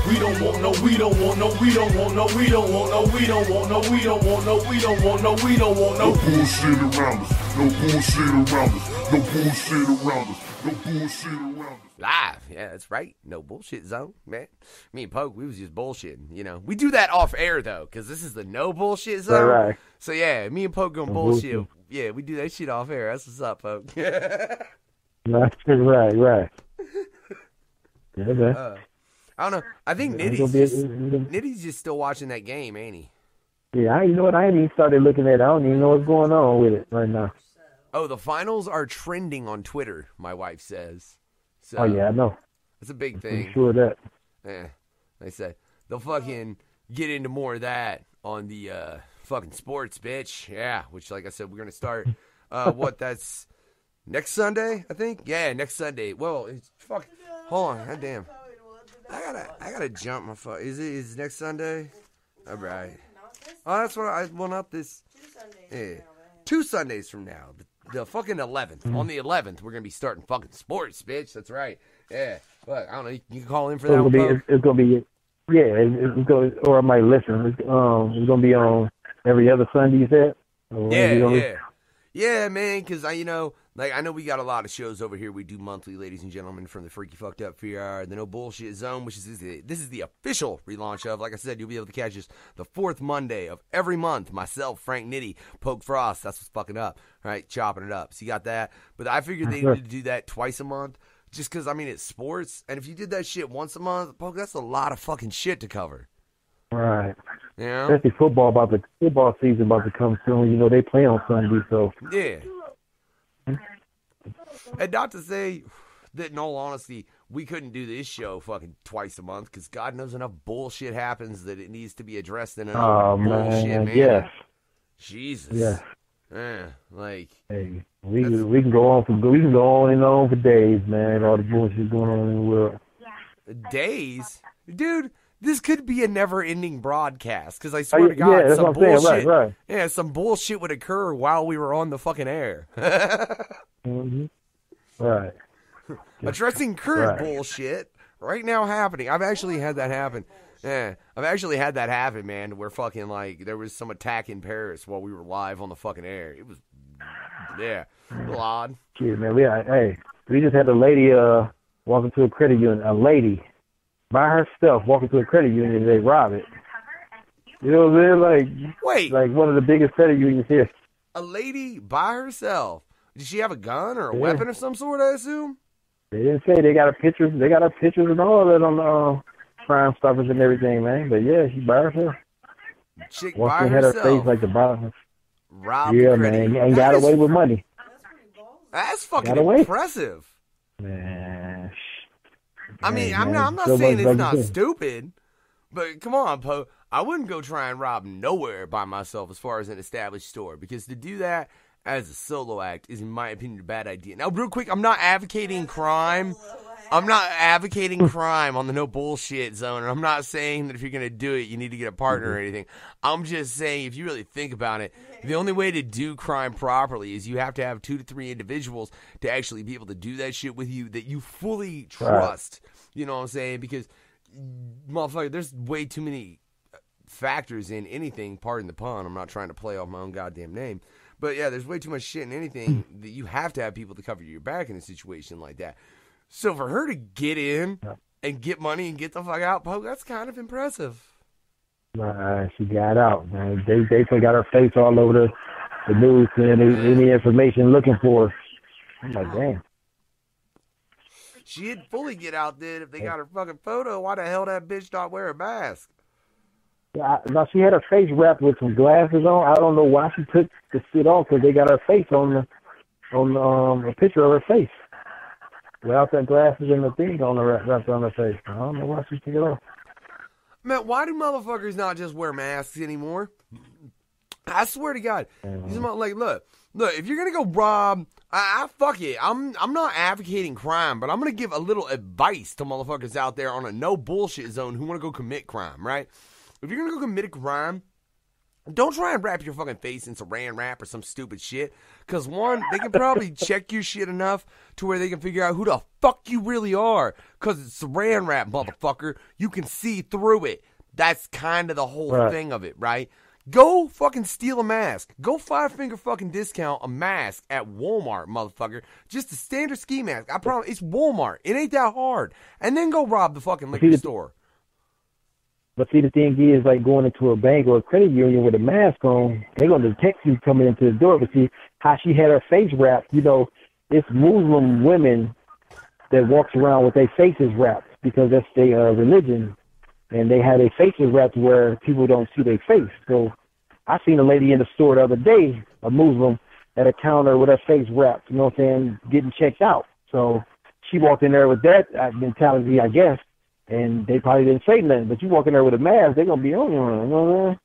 We don't want no, we don't want no, we don't want no, we don't want no, we don't want no, we don't want no, we don't want no, we don't want no. No bullshit around us. No bullshit around us. No bullshit around us. No bullshit around us. Live. Yeah, that's right. No Bullshit Zone, man. Me and Poke, we was just bullshitting, you know. We do that off air, though, because this is the No Bullshit Zone. All right. So, yeah, me and Poke gonna bullshit. bullshit. Yeah, we do that shit off air. That's what's up, Poke. That's right, right. Yeah, man. Uh, I don't know. I think Nitty's just, Nitty's just still watching that game, ain't he? Yeah, I, you know what? I haven't even started looking at it. I don't even know what's going on with it right now. Oh, the finals are trending on Twitter, my wife says. So, oh, yeah, I know. That's a big thing. I'm sure of that. Yeah, they said. They'll fucking get into more of that on the uh, fucking sports, bitch. Yeah, which, like I said, we're going to start, uh, what, that's next Sunday, I think? Yeah, next Sunday. Well, it's fuck. Hold on. God damn. I got to I gotta jump my fuck. Is it is it next Sunday? All right. Oh, that's what I, well, not this. Yeah. Two Sundays from now. The fucking eleventh. Mm-hmm. On the eleventh, we're going to be starting fucking sports, bitch. That's right. Yeah. Look, I don't know. You can call in for so that it's one, gonna be, it's, it's going to be Yeah, it's going to, or I might listen. It's, um, it's going to be on every other Sunday, you said? Yeah, yeah. Other... Yeah, man, because, you know, like, I know we got a lot of shows over here we do monthly, ladies and gentlemen, from the Freaky Fucked Up Fear Hour, the No Bullshit Zone, which is this is, the, this is the official relaunch of. Like I said, you'll be able to catch us the fourth Monday of every month. Myself, Frank Nitty, Poke Frost, that's what's fucking up, right? Chopping it up. So you got that. But I figured they needed to do that twice a month. Just because, I mean, it's sports, and if you did that shit once a month, that's a lot of fucking shit to cover. Right. Yeah. Especially football, about the football season about to come soon. You know, they play on Sunday, so. Yeah. And not to say that, in all honesty, we couldn't do this show fucking twice a month, because God knows enough bullshit happens that it needs to be addressed in another oh, bullshit, man. man. Yes. Jesus. Yes. Yeah, like hey, we we can go on for we can go on and on for days, man. All the bullshit going on in the world. Days, dude. This could be a never-ending broadcast because I swear oh, yeah, to God, yeah, some bullshit. Saying, right, right. Yeah, some bullshit would occur while we were on the fucking air. mm-hmm. Right. Addressing current right. bullshit right now happening. I've actually had that happen. Yeah, I've actually had that happen, man, where fucking, like, there was some attack in Paris while we were live on the fucking air. It was, yeah, a little odd. Shit, man, we, hey, we just had a lady uh, walk into a credit union, a lady, by herself, walking to a credit union, and they robbed it. You know what I'm saying? Like, Wait. Like, one of the biggest credit unions here. A lady by herself? Did she have a gun or a yeah. weapon of some sort, I assume? They didn't say. They got her pictures. They got her pictures and all that on the... Uh, Crime Stoppers and everything, man. But yeah, she by herself. Chick by herself. Her face like the bottom. Rob yeah, man, and got away with money. That's fucking impressive. Man, I mean, man, I'm not. I'm not so saying it's not stupid, but come on, Poe. I wouldn't go try and rob nowhere by myself as far as an established store because to do that as a solo act is, in my opinion, a bad idea. Now, real quick, I'm not advocating crime. I'm not advocating crime on the No Bullshit Zone. I'm not saying that if you're going to do it, you need to get a partner or anything. I'm just saying if you really think about it, the only way to do crime properly is you have to have two to three individuals to actually be able to do that shit with you that you fully trust. You know what I'm saying? Because, motherfucker, there's way too many factors in anything. Pardon the pun. I'm not trying to play off my own goddamn name. But, yeah, there's way too much shit in anything that you have to have people to cover your back in a situation like that. So for her to get in and get money and get the fuck out, Poe, that's kind of impressive. Uh, she got out, man. They they got her face all over the, the news and any information looking for her. I'm like, damn. She'd fully get out then if they got her fucking photo. Why the hell that bitch not wear a mask? Yeah, now she had her face wrapped with some glasses on. I don't know why she took the shit off because they got her face on the, on um, a picture of her face. Without that glasses and the thing on the wrapped on the face. I don't know why she took it off. Man, why do motherfuckers not just wear masks anymore? I swear to God. Mm-hmm. Like, look, look, if you're going to go rob, I, I fuck it. I'm I'm not advocating crime, but I'm going to give a little advice to motherfuckers out there on a no bullshit zone who want to go commit crime, right? If you're going to go commit a crime, don't try and wrap your fucking face in saran wrap or some stupid shit. Because, one, they can probably check your shit enough to where they can figure out who the fuck you really are. Because it's saran wrap, motherfucker. You can see through it. That's kind of the whole right. thing of it, right? Go fucking steal a mask. Go five-finger fucking discount a mask at Walmart, motherfucker. Just a standard ski mask. I promise. It's Walmart. It ain't that hard. And then go rob the fucking liquor store. But see, the thing is, like going into a bank or a credit union with a mask on, they're going to detect you coming into the door. But see, how she had her face wrapped, you know, it's Muslim women that walks around with their faces wrapped because that's their uh, religion. And they have their faces wrapped where people don't see their face. So I seen a lady in the store the other day, a Muslim, at a counter with her face wrapped, you know what I'm saying, getting checked out. So she walked in there with that mentality, I guess. And they probably didn't say nothing, but you walk in there with a mask, they're going to be on you, you know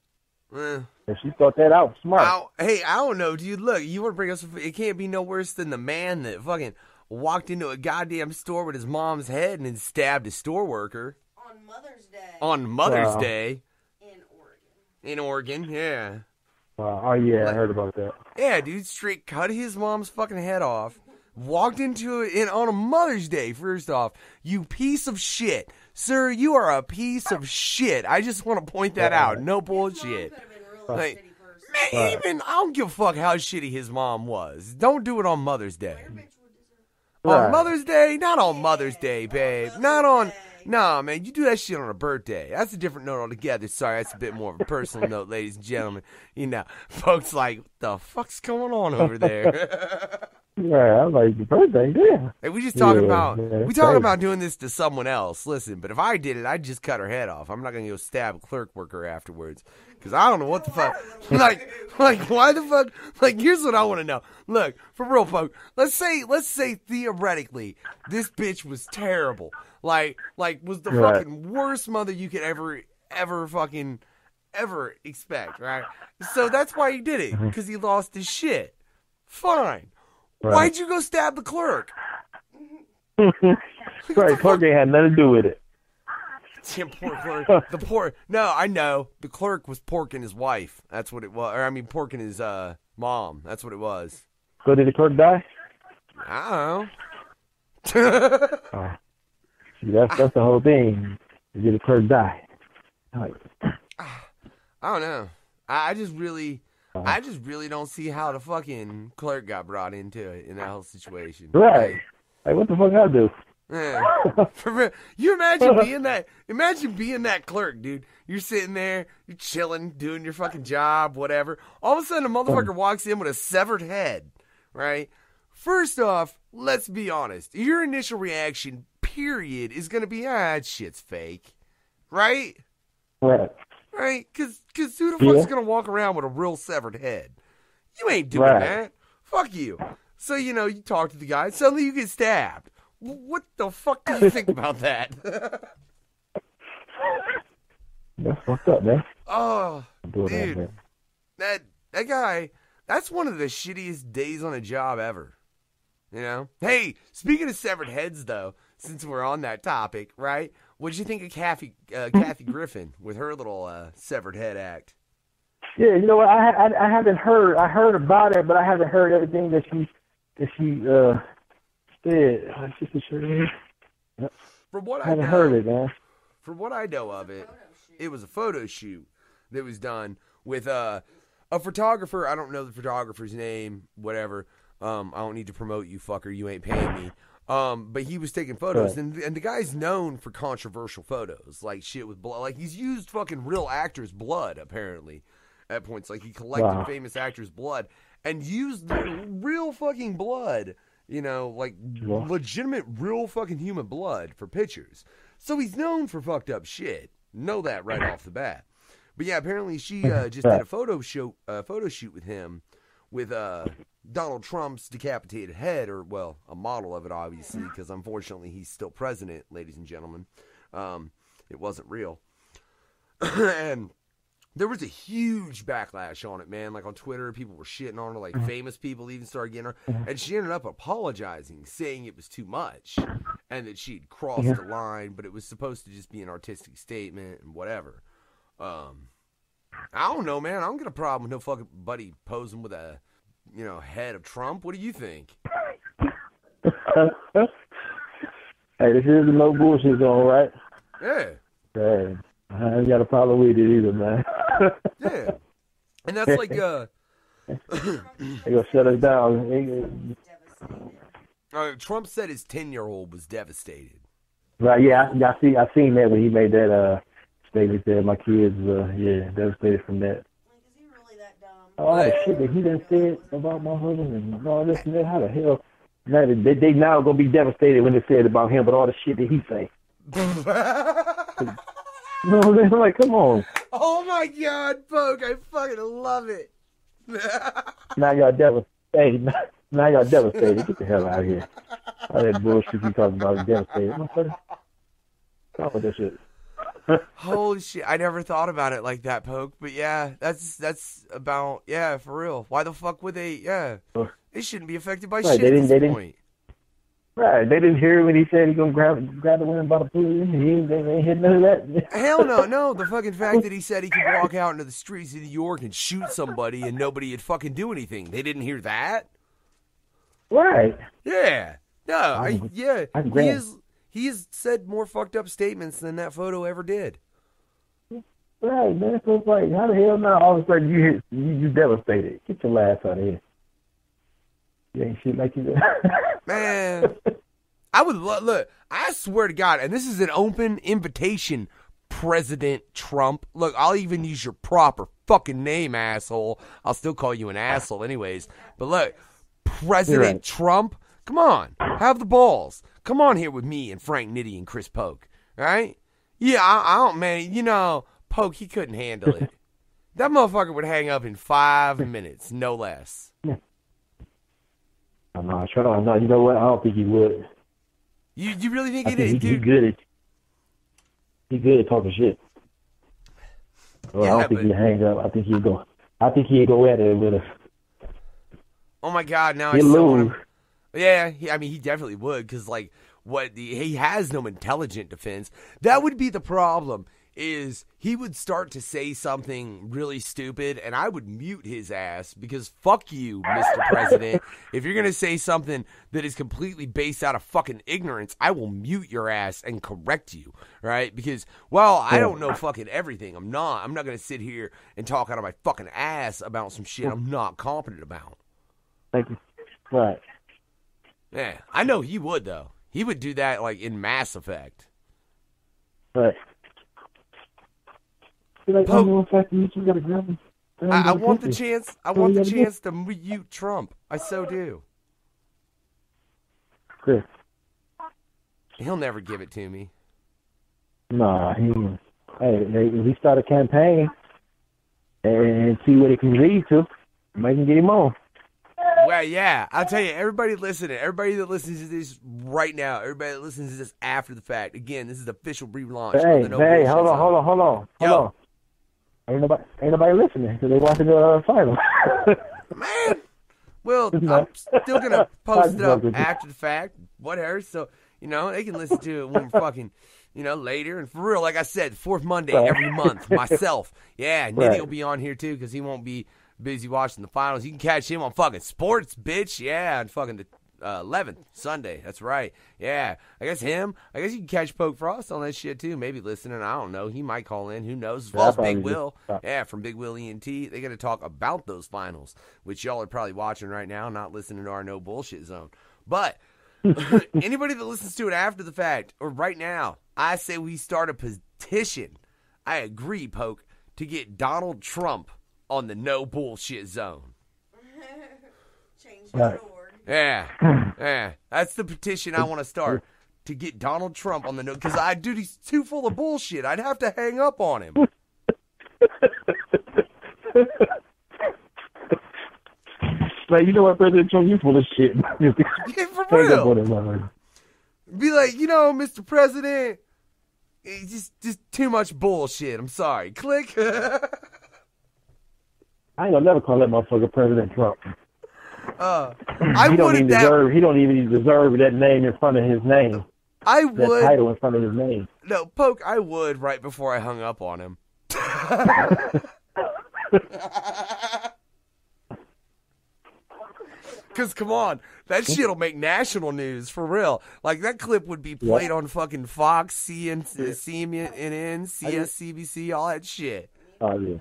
what I mean? If she thought that out, smart. I'll, hey, I don't know, dude. Look, you want to bring us, it can't be no worse than the man that fucking walked into a goddamn store with his mom's head and then stabbed a store worker. On Mother's Day. On Mother's wow. Day. In Oregon. In Oregon, yeah. Wow. Oh, yeah, like, I heard about that. Yeah, dude, straight cut his mom's fucking head off, walked into it in, on a Mother's Day, first off. You piece of shit. Sir, you are a piece of shit. I just want to point that out. No bullshit. Like, man, even I don't give a fuck how shitty his mom was. Don't do it on Mother's Day. On Mother's Day? Not on Mother's Day, babe. Not on... Nah, man, you do that shit on a birthday. That's a different note altogether. Sorry, that's a bit more of a personal note, ladies and gentlemen. You know, folks like, what the fuck's going on over there? Yeah, I like the birthday, yeah. Hey, we just talking yeah, about yeah, we talking crazy. about doing this to someone else. Listen, but if I did it, I'd just cut her head off. I'm not gonna go stab a clerk worker afterwards because I don't know what the fuck. like, like why the fuck? Like, here's what I want to know. Look, for real, folks. Let's say, let's say theoretically, this bitch was terrible. Like, like was the right. fucking worst mother you could ever, ever fucking, ever expect, right? So that's why he did it, because he lost his shit. Fine. Right. Why'd you go stab the clerk? Right, clerk ain't had nothing to do with it. Damn, poor clerk. The poor. No, I know. The clerk was porking his wife. That's what it was. Or I mean, porking his uh mom. That's what it was. So did the clerk die? I don't know. uh, see, that's that's the whole thing. Did the clerk die? Like, I don't know. I, I just really. I just really don't see how the fucking clerk got brought into it in that whole situation. Right. Like, what the fuck I do? Yeah. For real. You imagine being that imagine being that clerk, dude. You're sitting there, you're chilling, doing your fucking job, whatever. All of a sudden a motherfucker walks in with a severed head, right? First off, let's be honest. Your initial reaction, period, is gonna be, ah, shit's fake. Right? Right. Right, because who the fuck's yeah. going to walk around with a real severed head? You ain't doing right. that. Fuck you. So, you know, you talk to the guy, and suddenly you get stabbed. What the fuck do you think about that? That's fucked up, man. Oh, dude. That, man. that that guy, that's one of the shittiest days on a job ever. You know? Hey, speaking of severed heads, though, since we're on that topic, right? What did you think of Kathy, uh, Kathy Griffin with her little uh, severed head act? Yeah, you know what? I, I I haven't heard. I heard about it, but I haven't heard everything that she that she uh, said. Yep. From what I, I haven't know, heard it, man. From what I know of it, it was a photo shoot that was done with uh, a photographer. I don't know the photographer's name. Whatever. Um, I don't need to promote you, fucker. You ain't paying me. Um, but he was taking photos, right. and and the guy's known for controversial photos, like shit with blood. Like, he's used fucking real actors' blood, apparently, at points. Like, he collected wow. famous actors' blood and used real fucking blood, you know, like what? legitimate real fucking human blood for pictures. So he's known for fucked up shit. Know that right off the bat. But yeah, apparently she uh, just did a photo show, uh, photo shoot with him, with uh. Donald Trump's decapitated head, or, well, a model of it, obviously, because unfortunately he's still president, ladies and gentlemen. Um, it wasn't real. And there was a huge backlash on it, man. Like, on Twitter, people were shitting on her. Like, famous people even started getting her. And she ended up apologizing, saying it was too much and that she'd crossed yeah. the line, but it was supposed to just be an artistic statement and whatever. Um, I don't know, man. I don't get a problem with no fucking buddy posing with a... you know, head of Trump. What do you think? Hey, this is the No Bullshit Zone, right? Yeah. Hey, I ain't got a problem with it either, man. Yeah. And that's like, uh... they gonna shut us down. Uh, Trump said his ten-year-old was devastated. Right, yeah, I, I, see, I seen that when he made that uh, statement there. My kids, uh, yeah, devastated from that. All that shit that he done said about my husband and all this and that, how the hell? Now they, they now going to be devastated when they said about him, but all the shit that he say. No, they're like, come on. Oh my God, Poke, I fucking love it. Now y'all devastated. Now y'all devastated. Get the hell out of here. All that bullshit you talking about is devastated. Stop with that shit. Holy shit, I never thought about it like that, Poke, but yeah, that's that's about, yeah, for real. Why the fuck would they, yeah, they shouldn't be affected by right, shit at this they point. Right, they didn't hear when he said he's going to grab grab the women by the pool, he, they ain't hear none of that. Hell no, no, the fucking fact that he said he could walk out into the streets of New York and shoot somebody and nobody would fucking do anything, they didn't hear that? Right. Yeah, no, I, yeah, I he is... He's said more fucked up statements than that photo ever did. Right, man. So it's like, how the hell now? All of a sudden, you you, you devastated. Get your laugh out of here. You ain't shit like you did. Man. I would lo- look, I swear to God, and this is an open invitation, President Trump. Look, I'll even use your proper fucking name, asshole. I'll still call you an asshole anyways. But look, President right. Trump, come on. Have the balls. Come on here with me and Frank Nitty and Chris Polk, right? Yeah, I, I don't, man, you know, Polk, he couldn't handle it. That motherfucker would hang up in five minutes, no less. No, no, try on. No, you know what? I don't think he would. You you really think, think he did? He, he good at he good at talking shit. Well, yeah, I don't think he hang up. I think he go. I think he go at it with us. Oh my God! Now he I lose. Yeah, he, I mean he definitely would because like what the, he has no intelligent defense. That would be the problem. Is he would start to say something really stupid, and I would mute his ass because fuck you, Mister President. If you're going to say something that is completely based out of fucking ignorance, I will mute your ass and correct you, right? Because, well, I don't know fucking everything. I'm not. I'm not going to sit here and talk out of my fucking ass about some shit I'm not competent about. Thank you. Right. Yeah, I know he would, though. He would do that, like, in Mass Effect. Right. Like, oh, no, fact, you gotta grab him. I, I want the chance. I want the chance to mute Trump. I so do. Chris. He'll never give it to me. Nah, he. Hey, if he start a campaign and see what it can lead to, might can get him on. Well, yeah, I'll tell you, everybody listening, everybody that listens to this right now, everybody that listens to this after the fact. Again, this is the official relaunch. Hey, of the no hey, hold on, hold on, hold on, hold on. Ain't nobody, ain't nobody listening because they watching the uh, final. Man, well, I'm still gonna post it up after the fact, whatever. So you know they can listen to it when we're fucking, you know, later. And for real, like I said, fourth Monday right. every month. Myself, yeah, Nitty right. will be on here too because he won't be busy watching the finals. You can catch him on fucking sports, bitch. Yeah, on fucking the uh, eleventh Sunday. That's right. Yeah, I guess him. I guess you can catch Poke Frost on that shit too. Maybe listening. I don't know. He might call in. Who knows? As well as Big Will. Yeah, from Big Will E and T. They're gonna talk about those finals, which y'all are probably watching right now, not listening to our No Bullshit Zone. But anybody that listens to it after the fact or right now, I say we start a petition. I agree, Poke, to get Donald Trump on the No Bullshit Zone. Change dot org. Yeah. Yeah. That's the petition I want to start to get Donald Trump on the No, because I dude, he's too full of bullshit. I'd have to hang up on him. Like, you know what, President Trump, you full of shit. Yeah, for real. Be like, you know, Mister President, it's just just too much bullshit. I'm sorry. Click. I ain't gonna never call that motherfucker President Trump. Uh, I he don't even that, deserve. He don't even deserve that name in front of his name. I would that title in front of his name. No, Poke. I would right before I hung up on him. Because come on, that shit'll make national news for real. Like that clip would be played yeah. on fucking Fox, C N N, C B C, all that shit. Oh yeah.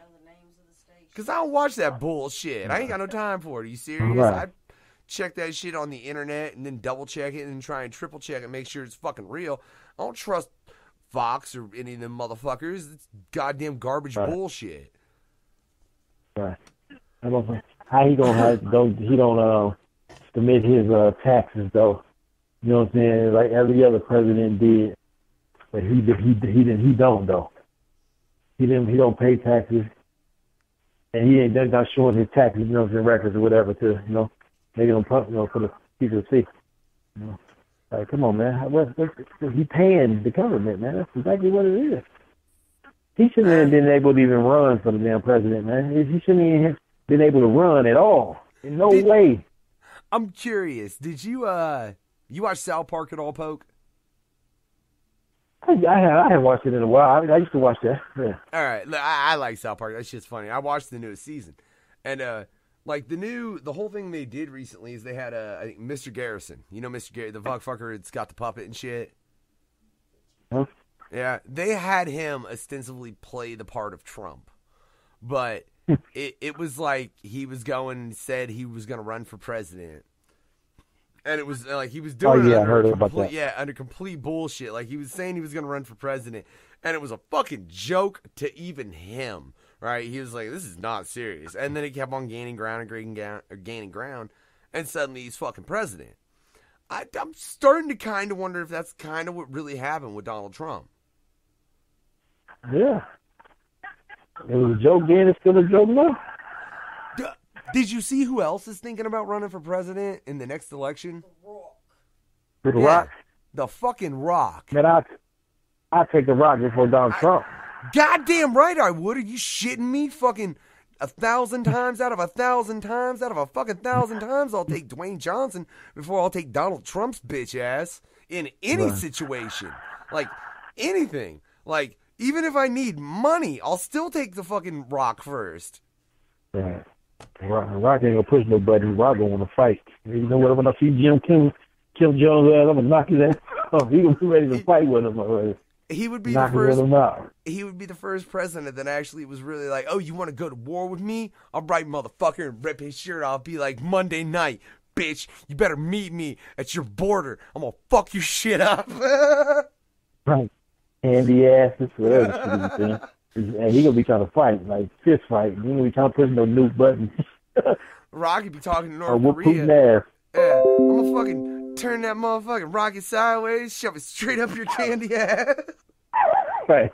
Because I don't watch that bullshit. I ain't got no time for it. Are you serious? Right. I check that shit on the internet and then double check it and try and triple check it and make sure it's fucking real. I don't trust Fox or any of them motherfuckers. It's goddamn garbage right. bullshit. Right. How he gonna have, don't, he don't uh, submit his uh, taxes, though. You know what I'm saying? Like every other president did. But he, he, he, he, he don't, though. He, didn't, he don't pay taxes. And he ain't not showing his taxes, you know, his records or whatever to, you know, make them pump, you know, for the people to see. You know, like, come on, man. What, what, what, he paying the government, man. That's exactly what it is. He shouldn't have been able to even run for the damn president, man. He shouldn't even have been able to run at all. In no did, way. I'm curious. Did you, uh, you watch South Park at all, Poke? I, I, I haven't watched it in a while. I, I used to watch that. Yeah. All right. I, I like South Park. That shit's funny. I watched the newest season. And, uh, like, the new, the whole thing they did recently is they had, uh, I think, Mister Garrison. You know Mister Garrison, the fuck fucker that's got the puppet and shit? Huh? Yeah, they had him ostensibly play the part of Trump, but it, it was like he was going and said he was going to run for president. And it was like he was doing oh, yeah, it under I heard complete, about that. yeah, under complete bullshit. Like he was saying he was going to run for president, and it was a fucking joke to even him, right? He was like, "This is not serious." And then he kept on gaining ground and gaining ground, gaining ground, and suddenly he's fucking president. I, I'm starting to kind of wonder if that's kind of what really happened with Donald Trump. Yeah, it was a joke then. It's still a joke now. Did you see who else is thinking about running for president in the next election? The Rock. The yeah, Rock? The fucking Rock. Man, I, I take The Rock before Donald I, Trump. Goddamn right I would. Are you shitting me? Fucking a thousand times out of a thousand times out of a fucking thousand times, I'll take Dwayne Johnson before I'll take Donald Trump's bitch ass in any right. situation. Like, anything. Like, even if I need money, I'll still take the fucking Rock first. Right. Rock, Rock ain't gonna push nobody. Rock gonna wanna fight. You know what? When I see Jim King kill Jones, I'm gonna knock his ass off. He gonna be ready to fight with him already. He would be knock the first. Him out. He would be the first president that actually was really like, "Oh, you want to go to war with me? I'll write motherfucker and rip his shirt off. Be like Monday night, bitch. You better meet me at your border. I'm gonna fuck your shit up." Right, handy asses, whatever. And he gonna be trying to fight, like fist fight. He gonna be trying to push no new buttons. Rocky be talking to North or Korea. Yeah, I'm gonna fucking turn that motherfucking rocket sideways, shove it straight up your candy ass. Right.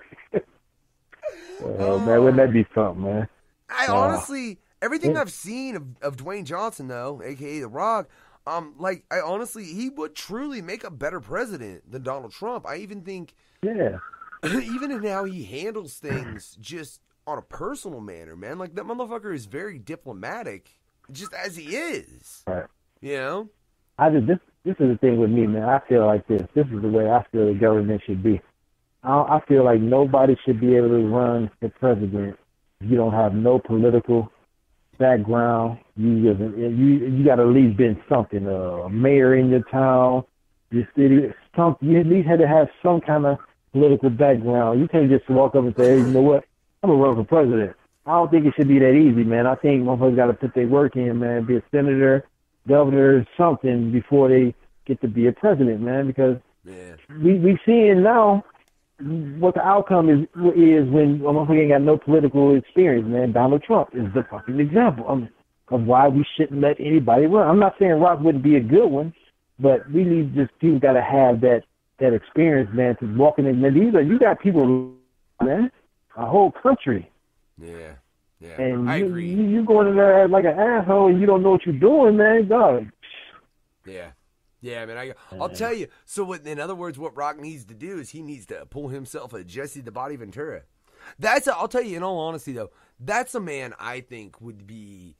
Oh uh, man, wouldn't that be something, man? I uh, honestly, everything yeah. I've seen of, of Dwayne Johnson, though, aka The Rock, um, like I honestly, he would truly make a better president than Donald Trump. I even think, yeah. Even in how he handles things just on a personal manner, man. Like, that motherfucker is very diplomatic just as he is. Right. You know? I just, this this is the thing with me, man. I feel like this. This is the way I feel the government should be. I, I feel like nobody should be able to run for president if you don't have no political background. You just, you, you got to at least been something. Uh, a mayor in your town, your city. Some, you at least had to have some kind of political background. You can't just walk up and say, hey, you know what? I'm going to run for president. I don't think it should be that easy, man. I think motherfuckers got to put their work in, man, be a senator, governor, something before they get to be a president, man, because yeah. we we seeing now what the outcome is is when a motherfucker ain't got no political experience, man. Donald Trump is the fucking example of, of why we shouldn't let anybody run. I'm not saying Rock wouldn't be a good one, but we need just people got to have that that experience, man, to walking in. These are, you got people, man, a whole country. Yeah, yeah. And I you, agree. You, you going in there like an asshole and you don't know what you're doing, man. God. Yeah, yeah, man. I, I'll tell you. So, what, in other words, what Rock needs to do is he needs to pull himself a Jesse the Body Ventura. That's, a, I'll tell you, in all honesty, though, that's a man I think would be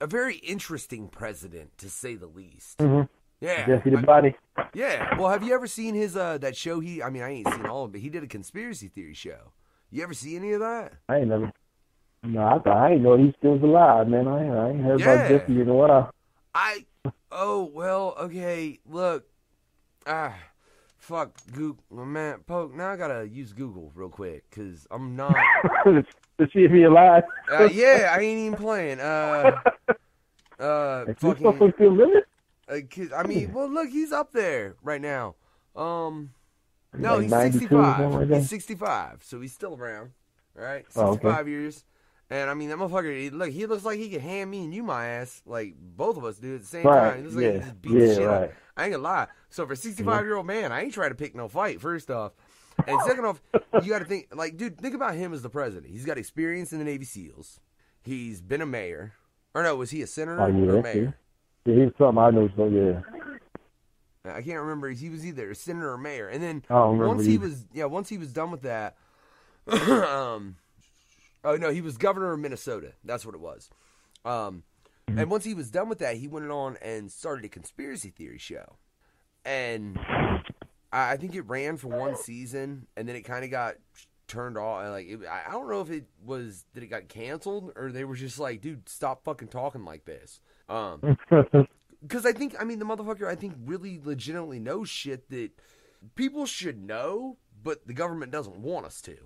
a very interesting president, to say the least. Mm-hmm. Yeah, Jesse the Body. I, yeah, well, have you ever seen his uh that show? He, I mean, I ain't seen all of it. He did a conspiracy theory show. You ever see any of that? I ain't never. No, I, I ain't know he still alive, man. I, I ain't heard yeah. about Jesse in a while. I oh well, okay. Look, ah, fuck, Google, man, Poke. Now I gotta use Google real quick because I'm not to see if he alive. uh, yeah, I ain't even playing. Uh, uh, Is fucking still living? Uh, I mean, well, look, he's up there right now. Um, no, he's sixty-five. He's sixty-five, so he's still around, right? sixty-five oh, okay. years. And, I mean, that motherfucker, he, look, he looks like he could hand me and you my ass, like both of us do at the same right. time. He looks yeah. like he just beat yeah, the shit right. up. I ain't gonna lie. So, for a sixty-five-year-old man, I ain't trying to pick no fight, first off. And second off, you gotta think, like, dude, think about him as the president. He's got experience in the Navy SEALs. He's been a mayor. Or, no, was he a senator oh, yeah, or a mayor? Yeah. Yeah, he was something I know, so yeah. I can't remember. He was either a senator or mayor. And then once he either. was, yeah, once he was done with that, um, oh no, he was governor of Minnesota. That's what it was. Um, mm-hmm. And once he was done with that, he went on and started a conspiracy theory show. And I think it ran for one season, and then it kind of got turned off. Like it, I don't know if it was that it got canceled or they were just like, dude, stop fucking talking like this. Um, because I think, I mean, the motherfucker, I think, really legitimately knows shit that people should know, but the government doesn't want us to.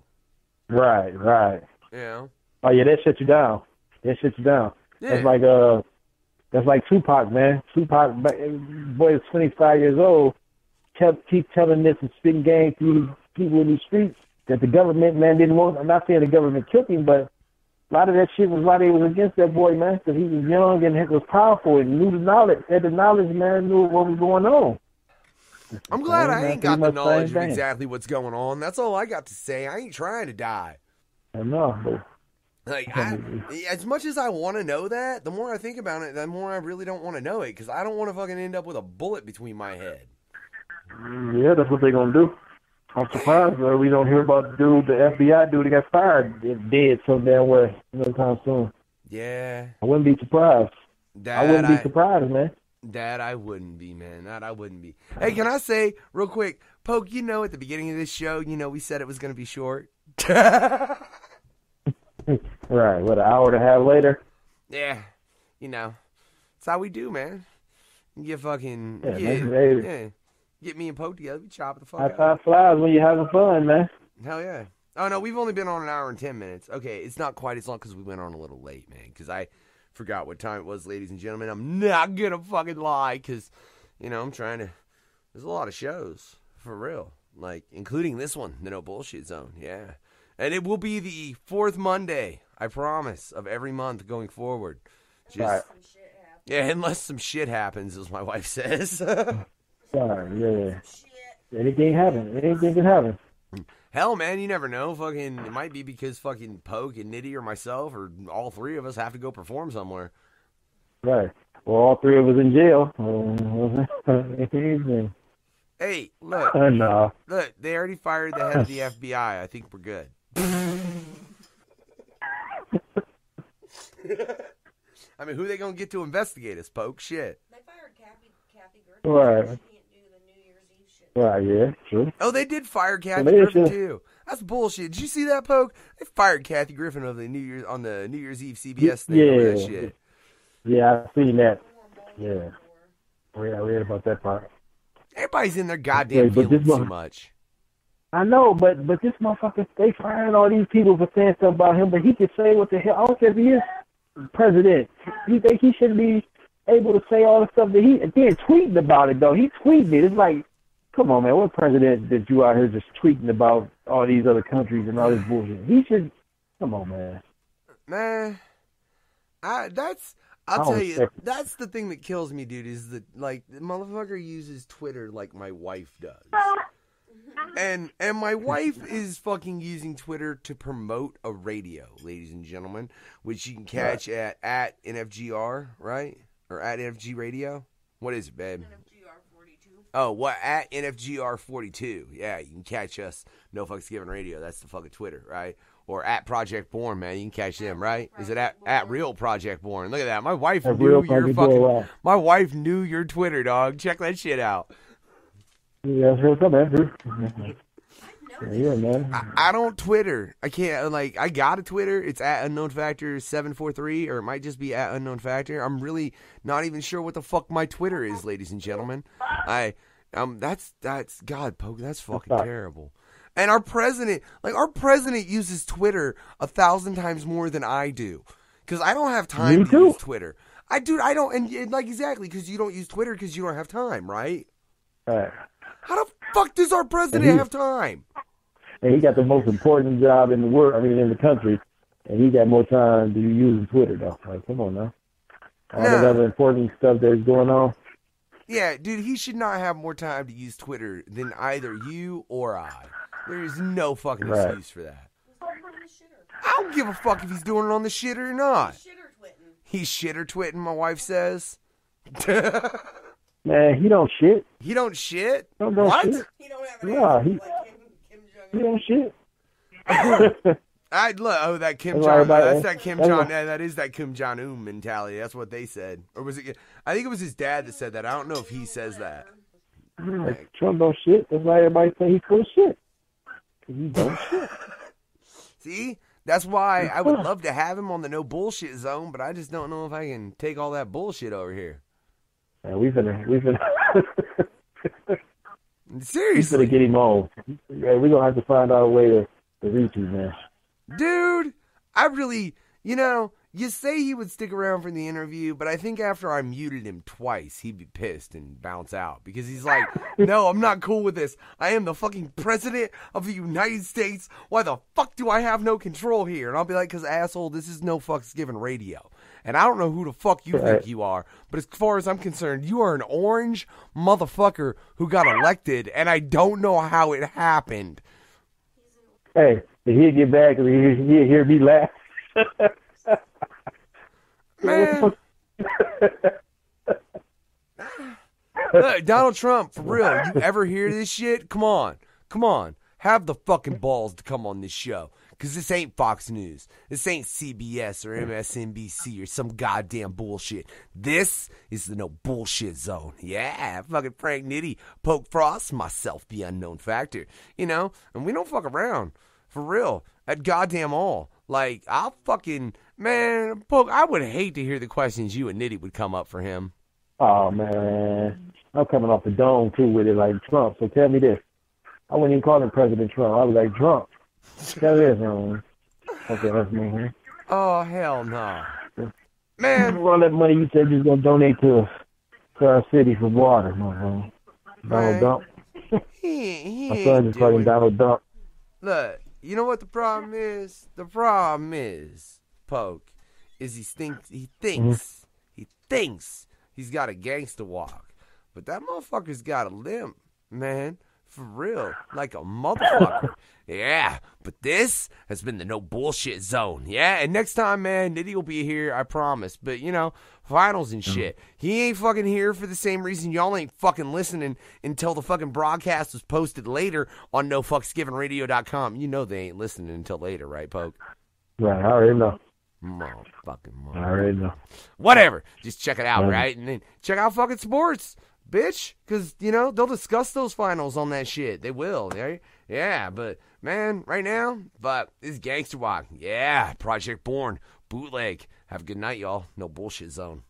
Right, right. Yeah. Oh, yeah, that shit you down. That shit you down. Yeah. That's like, uh, that's like Tupac, man. Tupac, boy, is twenty-five years old, kept, keep telling this and spitting game through people in these streets that the government, man, didn't want. I'm not saying the government killed him, but a lot of that shit was why they was against that boy, man, because he was young and was powerful and knew the knowledge. Had the knowledge, man, knew what was going on. I'm glad I ain't got the knowledge of exactly what's going on. That's all I got to say. I ain't trying to die. I know. Like, I, as much as I want to know that, the more I think about it, the more I really don't want to know it, because I don't want to fucking end up with a bullet between my head. Yeah, that's what they're going to do. I'm surprised though, we don't hear about the dude, the F B I dude that got fired dead some damn way anytime soon. Yeah. I wouldn't be surprised. That I wouldn't I... be surprised, man. That I wouldn't be, man. That I wouldn't be. Hey, can I say real quick, Poke, you know at the beginning of this show, you know, we said it was going to be short. Right, what, an hour and a half later? Yeah, you know, that's how we do, man. You fucking, yeah, yeah, man, yeah. Get me and Poke together, we chop the fuck out. High five flies when you're having fun, man. Hell yeah. Oh, no, we've only been on an hour and ten minutes. Okay, it's not quite as long because we went on a little late, man, because I... forgot what time it was, ladies and gentlemen. I'm not gonna fucking lie, because, you know, I'm trying to, there's a lot of shows, for real, like, including this one, the No Bullshit Zone, yeah, and it will be the fourth Monday, I promise, of every month going forward. Just, right. Yeah, unless some shit happens, as my wife says. Sorry, yeah, yeah. Anything happen, anything can happen. Hell, man, you never know. Fucking, it might be because fucking Poke and Nitty or myself or all three of us have to go perform somewhere. Right. Well, all three of us in jail. Hey, look. Uh, no. Look, they already fired the head of the F B I. I think we're good. I mean, who they gonna get to investigate us, Poke? Shit. They fired Kathy, Kathy Griffin. Right. Right, yeah, true. Oh, they did fire Kathy well, Griffin should. too. That's bullshit. Did you see that, Poke? They fired Kathy Griffin on the New Year's on the New Year's Eve C B S thing. Yeah, that shit. Yeah, I've seen that. Yeah, yeah, I read about that part. Everybody's in their goddamn yeah, feelings too much. I know, but but this motherfucker, they firing all these people for saying stuff about him, but he can say what the hell. I don't care if he is president. He think he should be able to say all the stuff that he again tweeting about it though. He tweeted it. It's like. Come on, man! What president that you out here just tweeting about all these other countries and all this bullshit? He should. Come on, man. Man, I that's. I'll tell you, that's the thing that kills me, dude. Is that like the motherfucker uses Twitter like my wife does, and and my wife is fucking using Twitter to promote a radio, ladies and gentlemen, which you can catch at at N F G R, right, or at N F G Radio. What is it, babe? Oh, what? At N F G R forty-two. Yeah, you can catch us. No Fucks Given Radio. That's the fucking Twitter, right? Or at Project Born, man. You can catch them, right? Project Is it at, at Real Project Born? Look at that. My wife at knew your fucking... Born. My wife knew your Twitter, dog. Check that shit out. Yeah, that's what's up, Andrew. Yeah, man. I, I don't Twitter. I can't, like, I got a Twitter. It's at Unknown Factor seven four three, or it might just be at Unknown Factor. I'm really not even sure what the fuck my Twitter is, ladies and gentlemen. I, um, that's, that's, God, Poke, that's fucking terrible. And our president, like, our president uses Twitter a thousand times more than I do. Because I don't have time you to do. use Twitter. I, dude, I don't, and, and like, exactly, because you don't use Twitter because you don't have time, right? Uh, How the fuck does our president he, have time? And he got the most important job in the world, I mean, in the country, and he got more time to use Twitter, though. Like, come on, now. All nah. the other important stuff that's going on. Yeah, dude, he should not have more time to use Twitter than either you or I. There is no fucking right. excuse for that. I don't give a fuck if he's doing it on the shitter or not. He's shitter twitting. He's shitter twitting, my wife says. Man, he don't shit. He don't shit? Don't what? Shit. He don't have an yeah, he... like Kim, Kim Jong-un. He don't shit. I'd love, oh, that Kim Jong-un. That's that Kim Jong-un. That is that Kim Jong-un mentality. That's what they said. Or was it, I think it was his dad that said that. I don't know if he says that. Like, Trump don't shit. That's why everybody say he's full of shit. Because he don't shit. See? That's why I would love to have him on the No Bullshit Zone, but I just don't know if I can take all that bullshit over here. Man, we've been, we've been. Seriously. He's gonna get him on. Yeah, we're gonna have to find out a way to, to reach him, man. Dude, I really, you know, you say he would stick around for the interview, but I think after I muted him twice, he'd be pissed and bounce out because he's like, no, I'm not cool with this. I am the fucking president of the United States. Why the fuck do I have no control here? And I'll be like, because, asshole, this is No Fucks Given Radio. And I don't know who the fuck you think you are, but as far as I'm concerned, you are an orange motherfucker who got elected, and I don't know how it happened. Hey, he'll get back and he'll hear me laugh. Man. Look, Donald Trump, for real, you ever hear this shit? Come on. Come on. Have the fucking balls to come on this show. Because this ain't Fox News. This ain't C B S or M S N B C or some goddamn bullshit. This is the No Bullshit Zone. Yeah, fucking Frank Nitty, Poke Frost, myself, the Unknown Factor. You know? And we don't fuck around. For real. At goddamn all. Like, I'll fucking... Man, Poke, I would hate to hear the questions you and Nitty would come up for him. Oh, man. I'm coming off the dome, too, with it like Trump. So tell me this. I wouldn't even call him President Trump. I was like, Trump. Tell me this, man. Okay, that's me, man. Oh, hell no. Man. All that money you said you was going to donate to, to our city for water, my man. Right. Donald Dump. He, he my son just called him Donald Dump. Look, you know what the problem is? The problem is... Poke is he thinks he thinks he thinks he's got a gangster walk, but that motherfucker's got a limp, man, for real, like a motherfucker. Yeah, but this has been the No Bullshit Zone. Yeah, and next time, man, Nitty will be here, I promise. But you know, finals and shit, he ain't fucking here for the same reason y'all ain't fucking listening until the fucking broadcast was posted later on no fucks given radio dot com. You know they ain't listening until later, right, Poke? Right, I already know. Motherfucking mother. I already know. Whatever. Just check it out, right? And then check out fucking sports, bitch. Because, you know, they'll discuss those finals on that shit. They will, right? Yeah, but, man, right now, but this Gangster Walk. Yeah, Project Born, bootleg. Have a good night, y'all. No Bullshit Zone.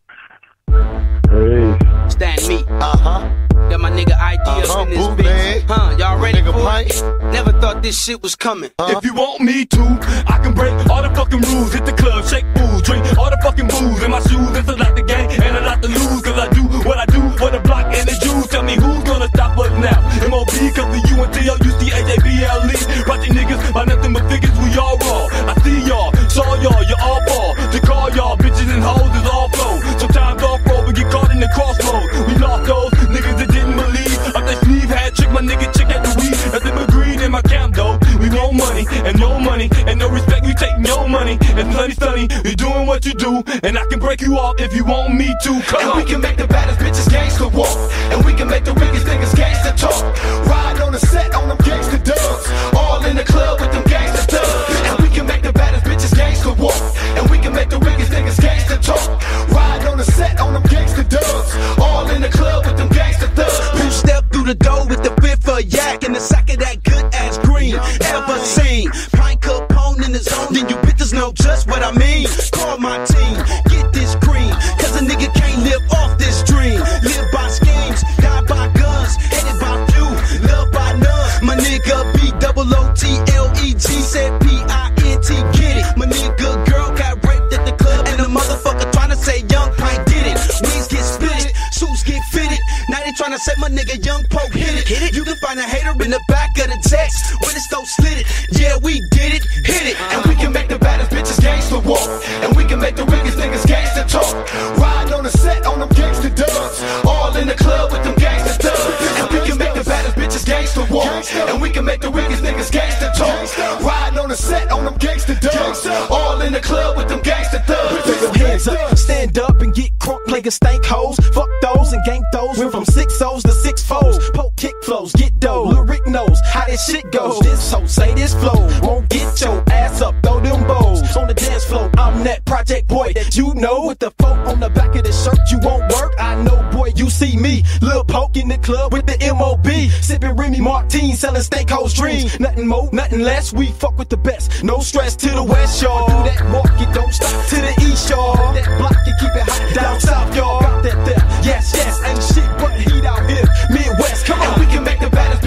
Hey. Stand me, uh-huh. Got my nigga idea uh-huh. in this Boot bitch. Bag. Huh, y'all ready nigga for pint. It? Never thought this shit was coming. Uh-huh. If you want me to, I can break all the fucking rules. Hit the club, shake booze, drink all the fucking booze. In my shoes, there's a lot to gain and a lot to lose. Cause I do what I do for the block and the Jews. Tell me who's gonna stop us now? M O B, cause the U N T O U C A J B L E. Project niggas, by nothing but figures, we all raw. I see y'all, saw y'all, you all ball. To call y'all, bitches and hoes is all flow. Sometimes all flow, we get caught in the crossroads. We lost those niggas that didn't believe. Up their sleeve had trick, my nigga check out the weed. Nothing but green in my camp, though. We want money, and no money, and no respect, we taking your money. And sunny, sunny, you're doing what you do, and I can break you off if you want me to. Come and on. We can make the baddest bitches gangster walk, and we can make the weakest niggas gangster talk. Ride on the set on them gangster dubs, all in the club with them gangster thugs. And we can make the baddest bitches gangster walk, and we can make the weakest niggas gangster talk. Ride on the set on them gangster dubs, all in the club with them gangster thugs. Who stepped through the door with the whip for yak and the sack of that good ass green? Ever seen pine capone in the zone? Then you bitches know just what I mean. Call my team, get this green, cause a nigga can't live off this dream. Live by schemes, die by guns, hated by few, loved by none. My nigga B double O T L E G said P I N T, get it. My nigga girl got raped at the club and the motherfucker tryna say young pine did it. Wings get split, suits get fitted. Now they tryna set my nigga Young Pope hit it. Hit it. You can find a hater in the back of the text when it's so slitted. Yeah, we did it, hit it. And we can make the baddest bitches gangster walk, and we can make the weakest niggas gangster talk. Ride on the set on them gangster dubs, all in the club with them gangster thugs. And we can make the baddest bitches gangster walk, and we can make the weakest niggas gangster talk. Ride on the set on them gangster dubs, all in the club with them gangster thugs. Put your hands up, stand up and get crunk like a stank hoes. Fuck those and gank those. Went from six O's to six foes. Poke kick flows, get dough. Lyric knows how this shit goes. This hoe say this flow, won't get your ass up. Throw them bows on the dance floor. I'm that project boy that you know, with the folk on the back of the shirt. You won't work, I know, boy. You see me, Lil Poke in the club with the M O B, sipping Remy Martin, selling steakhouse dreams. Nothing more, nothing less. We fuck with the best. No stress to the west, y'all. Do that walk, it don't stop. To the east, y'all. That block, you keep it hot. Down south, y'all. Got that there. Yes, yes, ain't shit but heat out here. Midwest, come on. And we can make the baddest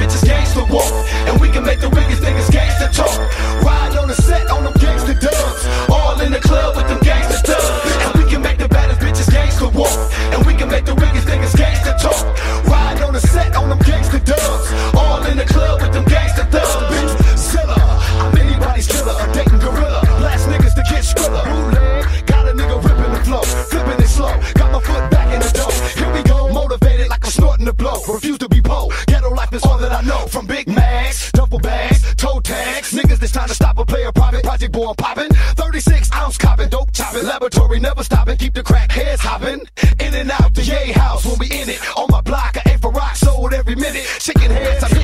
stop a player private. Project Born popping, thirty-six ounce copping, dope chopping, laboratory never stopping, keep the crack heads hopping. In and out the yay house when we in it. On my block, I ain't for rock, sold every minute. Chicken heads, I